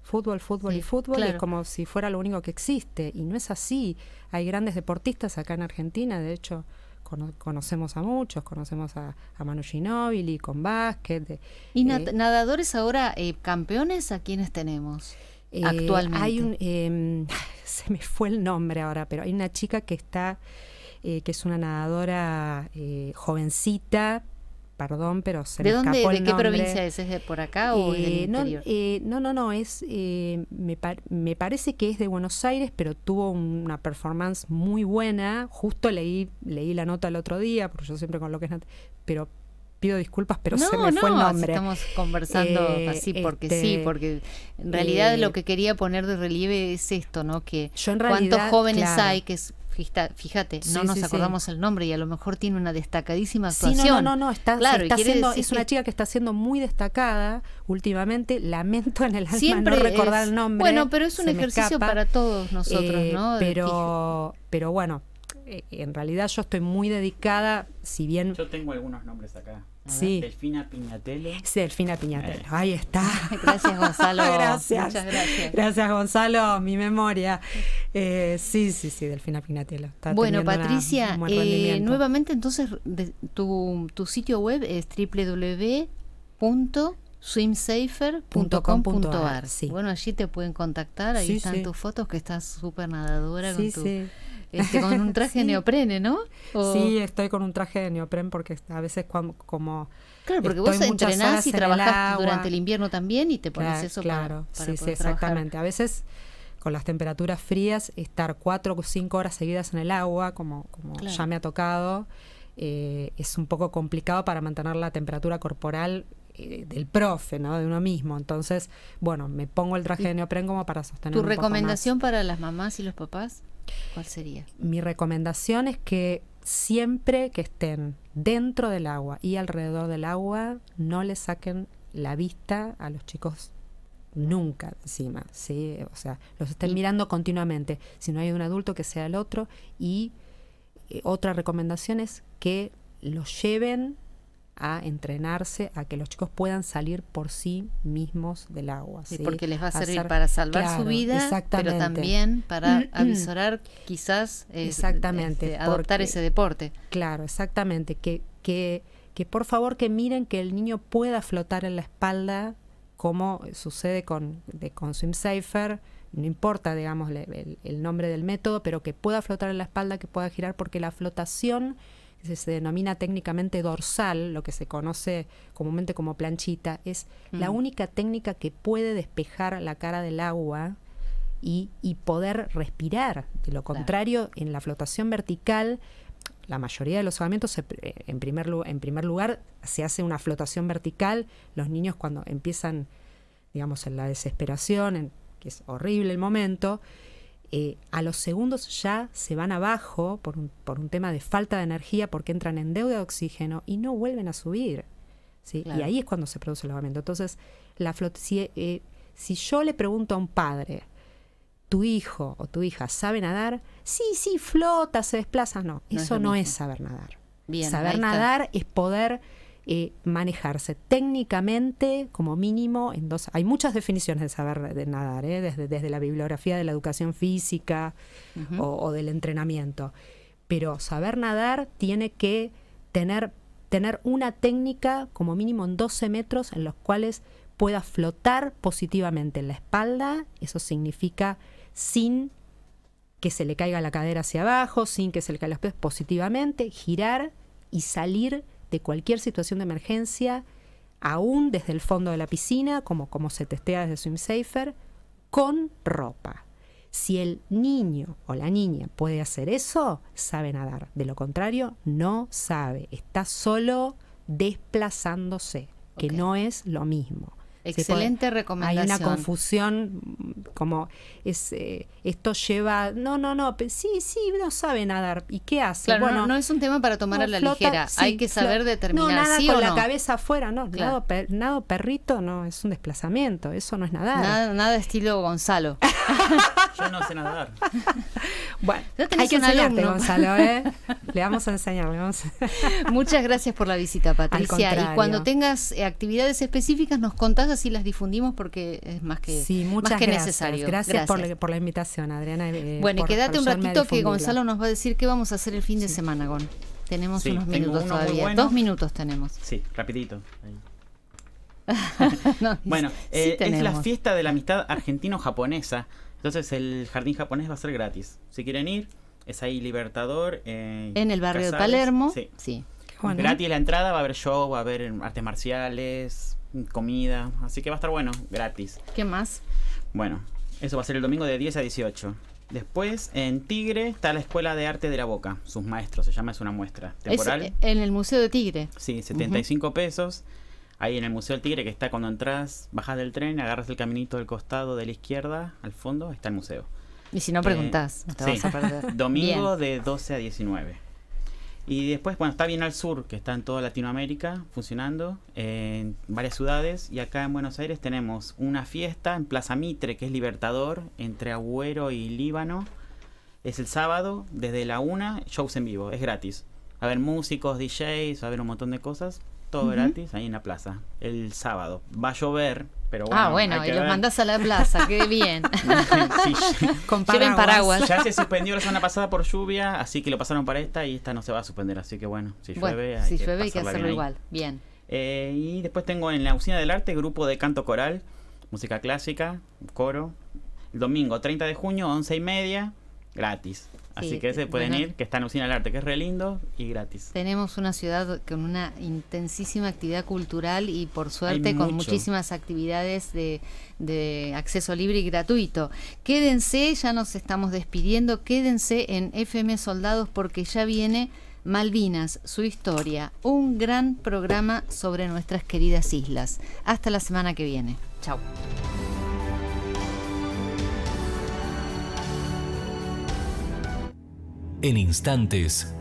fútbol, fútbol sí, y fútbol, claro. Es como si fuera lo único que existe, y no es así. Hay grandes deportistas acá en Argentina, de hecho, conocemos a muchos, conocemos a, a Manu Ginóbili con básquet. De, ¿Y nat eh, nadadores ahora eh, campeones a quienes tenemos eh, actualmente? Hay un, eh, se me fue el nombre ahora, pero hay una chica que está, eh, que es una nadadora eh, jovencita, perdón, pero se me escapó el nombre. ¿De dónde? ¿De qué provincia es? ¿Es de por acá o eh, del interior? No, eh, no, no, no, es, eh, me, par me parece que es de Buenos Aires, pero tuvo un, una performance muy buena. Justo leí leí la nota el otro día, porque yo siempre con lo que es... Pero pido disculpas, pero no, se me no, fue el nombre. Estamos conversando eh, así porque este, sí, porque en realidad eh, lo que quería poner de relieve es esto, ¿no? Que yo en realidad, cuántos jóvenes claro. hay que... Es, Fíjate, sí, no nos sí, acordamos sí. el nombre, y a lo mejor tiene una destacadísima actuación. Sí, no, no, no, no está, claro, está siendo, es una chica que está siendo muy destacada últimamente. Lamento en el alma no recordar es, el nombre. Bueno, pero es un ejercicio para todos nosotros, eh, ¿no? Pero, pero bueno, eh, en realidad yo estoy muy dedicada, si bien... Yo tengo algunos nombres acá. Sí. Delfina Piñatela. Sí, Delfina Piñatela. Ahí está. Gracias, Gonzalo. Gracias. Muchas gracias. Gracias, Gonzalo. Mi memoria. Eh, sí, sí, sí, Delfina Piñatela. Está bueno, Patricia, una, eh, nuevamente entonces de, tu, tu sitio web es w w w punto swim safer punto com punto a r. Sí. Bueno, allí te pueden contactar. Ahí sí, están sí. tus fotos, que estás súper nadadora sí, con tu... Sí. Este, con un traje sí. de neoprene, ¿no? O... Sí, estoy con un traje de neoprene porque a veces cuando, como... Claro, porque vos entrenás y en trabajás el durante el invierno también, y te pones claro, eso para, claro. para sí, sí, exactamente. Trabajar. A veces con las temperaturas frías, estar cuatro o cinco horas seguidas en el agua, como, como claro. ya me ha tocado, eh, es un poco complicado para mantener la temperatura corporal del profe, ¿no? De uno mismo. Entonces, bueno, me pongo el traje de neopreno como para sostener. ¿Tu recomendación para las mamás y los papás? ¿Cuál sería? Mi recomendación es que siempre que estén dentro del agua y alrededor del agua, no le saquen la vista a los chicos nunca encima, ¿sí? O sea, los estén mirando continuamente. Si no hay un adulto, que sea el otro. Y eh, otra recomendación es que los lleven a entrenarse a que los chicos puedan salir por sí mismos del agua. Sí, ¿sí? Porque les va a Hacer, servir para salvar claro, su vida, pero también para avisorar quizás eh, exactamente, este, adoptar porque, ese deporte. Claro, exactamente. Que, que, que por favor que miren que el niño pueda flotar en la espalda, como sucede con, de, con Swim Safer. No importa, digamos, le, el, el nombre del método, pero que pueda flotar en la espalda, que pueda girar, porque la flotación se denomina técnicamente dorsal, lo que se conoce comúnmente como planchita, es mm. la única técnica que puede despejar la cara del agua y, y poder respirar. De lo contrario, claro. en la flotación vertical, la mayoría de los ahogamientos, se, en, primer, en primer lugar, se hace una flotación vertical. Los niños cuando empiezan, digamos, en la desesperación, en, que es horrible el momento, Eh, a los segundos ya se van abajo por un, por un tema de falta de energía, porque entran en deuda de oxígeno y no vuelven a subir, ¿sí? Claro. Y ahí es cuando se produce el ahogamiento. Entonces, la flota, si, eh, si yo le pregunto a un padre, ¿tu hijo o tu hija sabe nadar? Sí, sí, flota, se desplaza. No, no eso es no mismo. es saber nadar. Bien, saber nadar es poder eh, manejarse técnicamente, como mínimo, en dos. Hay muchas definiciones de saber de nadar, ¿eh? desde, desde la bibliografía de la educación física uh-huh. o, o del entrenamiento. Pero saber nadar tiene que tener, tener una técnica, como mínimo, en doce metros, en los cuales pueda flotar positivamente en la espalda. Eso significa sin que se le caiga la cadera hacia abajo, sin que se le caigan los pies, positivamente, girar y salir de cualquier situación de emergencia, aún desde el fondo de la piscina, como, como se testea desde Swim Safer, con ropa. Si el niño o la niña puede hacer eso, sabe nadar. De lo contrario, no sabe. Está solo desplazándose, okay. que no es lo mismo. Excelente recomendación. Hay una confusión, como es, eh, esto lleva, no, no, no, sí, sí, no sabe nadar. ¿Y qué hace? Claro, bueno, no, no es un tema para tomar no, a la flota, ligera, sí, hay que saber determinar. No, nada ¿sí con o no? la cabeza afuera, no, claro. nado, per, nado perrito no, es un desplazamiento, eso no es nadar. Nada, nada estilo Gonzalo. Yo no sé nadar. Bueno, hay que enseñarte, alumno. Gonzalo, ¿eh? Le vamos a enseñar. Le vamos a... Muchas gracias por la visita, Patricia. Y cuando tengas eh, actividades específicas nos contás, así las difundimos porque es más que, sí, muchas más que gracias. necesario. Gracias, gracias. Por, la, por la invitación, Adriana. Eh, bueno, por, y quédate un ratito que Gonzalo nos va a decir qué vamos a hacer el fin de sí. semana, Gon. Tenemos sí, unos minutos uno todavía. Bueno. Dos minutos tenemos. Sí, rapidito. Ahí. no, bueno, sí, eh, sí es la fiesta de la amistad argentino-japonesa. Entonces el jardín japonés va a ser gratis. Si quieren ir, es ahí Libertador. Eh, en el barrio Casales. de Palermo. Sí. sí. Bueno. Gratis la entrada, va a haber show, va a haber artes marciales, comida. Así que va a estar bueno, gratis. ¿Qué más? Bueno, eso va a ser el domingo de diez a dieciocho. Después, en Tigre, está la Escuela de Arte de la Boca. Sus maestros, se llama, es una muestra temporal. Es en el Museo de Tigre. Sí, setenta y cinco uh-huh. pesos. Ahí en el Museo del Tigre, que está cuando entras, bajas del tren, agarras el caminito del costado de la izquierda, al fondo, está el museo. Y si no preguntás, eh, te sí. vas a perder. Domingo bien. de doce a diecinueve. Y después, bueno, está bien al sur, que está en toda Latinoamérica, funcionando, eh, en varias ciudades. Y acá en Buenos Aires tenemos una fiesta en Plaza Mitre, que es Libertador, entre Agüero y Líbano. Es el sábado, desde la una, shows en vivo, es gratis. Va a haber músicos, D Js, va a haber un montón de cosas. Todo uh-huh. gratis ahí en la plaza el sábado. Va a llover, pero bueno. Ah, bueno, y los mandás a la plaza, qué bien. sí, sí. Con paraguas. paraguas. Ya se suspendió la semana pasada por lluvia, así que lo pasaron para esta y esta no se va a suspender. Así que bueno, si bueno, llueve, hay si que llueve hay que hacerlo bien igual. Bien. Eh, y después tengo en la Usina del Arte grupo de canto coral, música clásica, coro. El domingo treinta de junio, once y media, gratis. Así sí, que se pueden bueno, ir, que está en Usina del Arte, que es re lindo y gratis. Tenemos una ciudad con una intensísima actividad cultural y por suerte con muchísimas actividades de, de acceso libre y gratuito. Quédense, ya nos estamos despidiendo, quédense en F M Soldados porque ya viene Malvinas, su historia, un gran programa sobre nuestras queridas islas. Hasta la semana que viene. Chau. En instantes,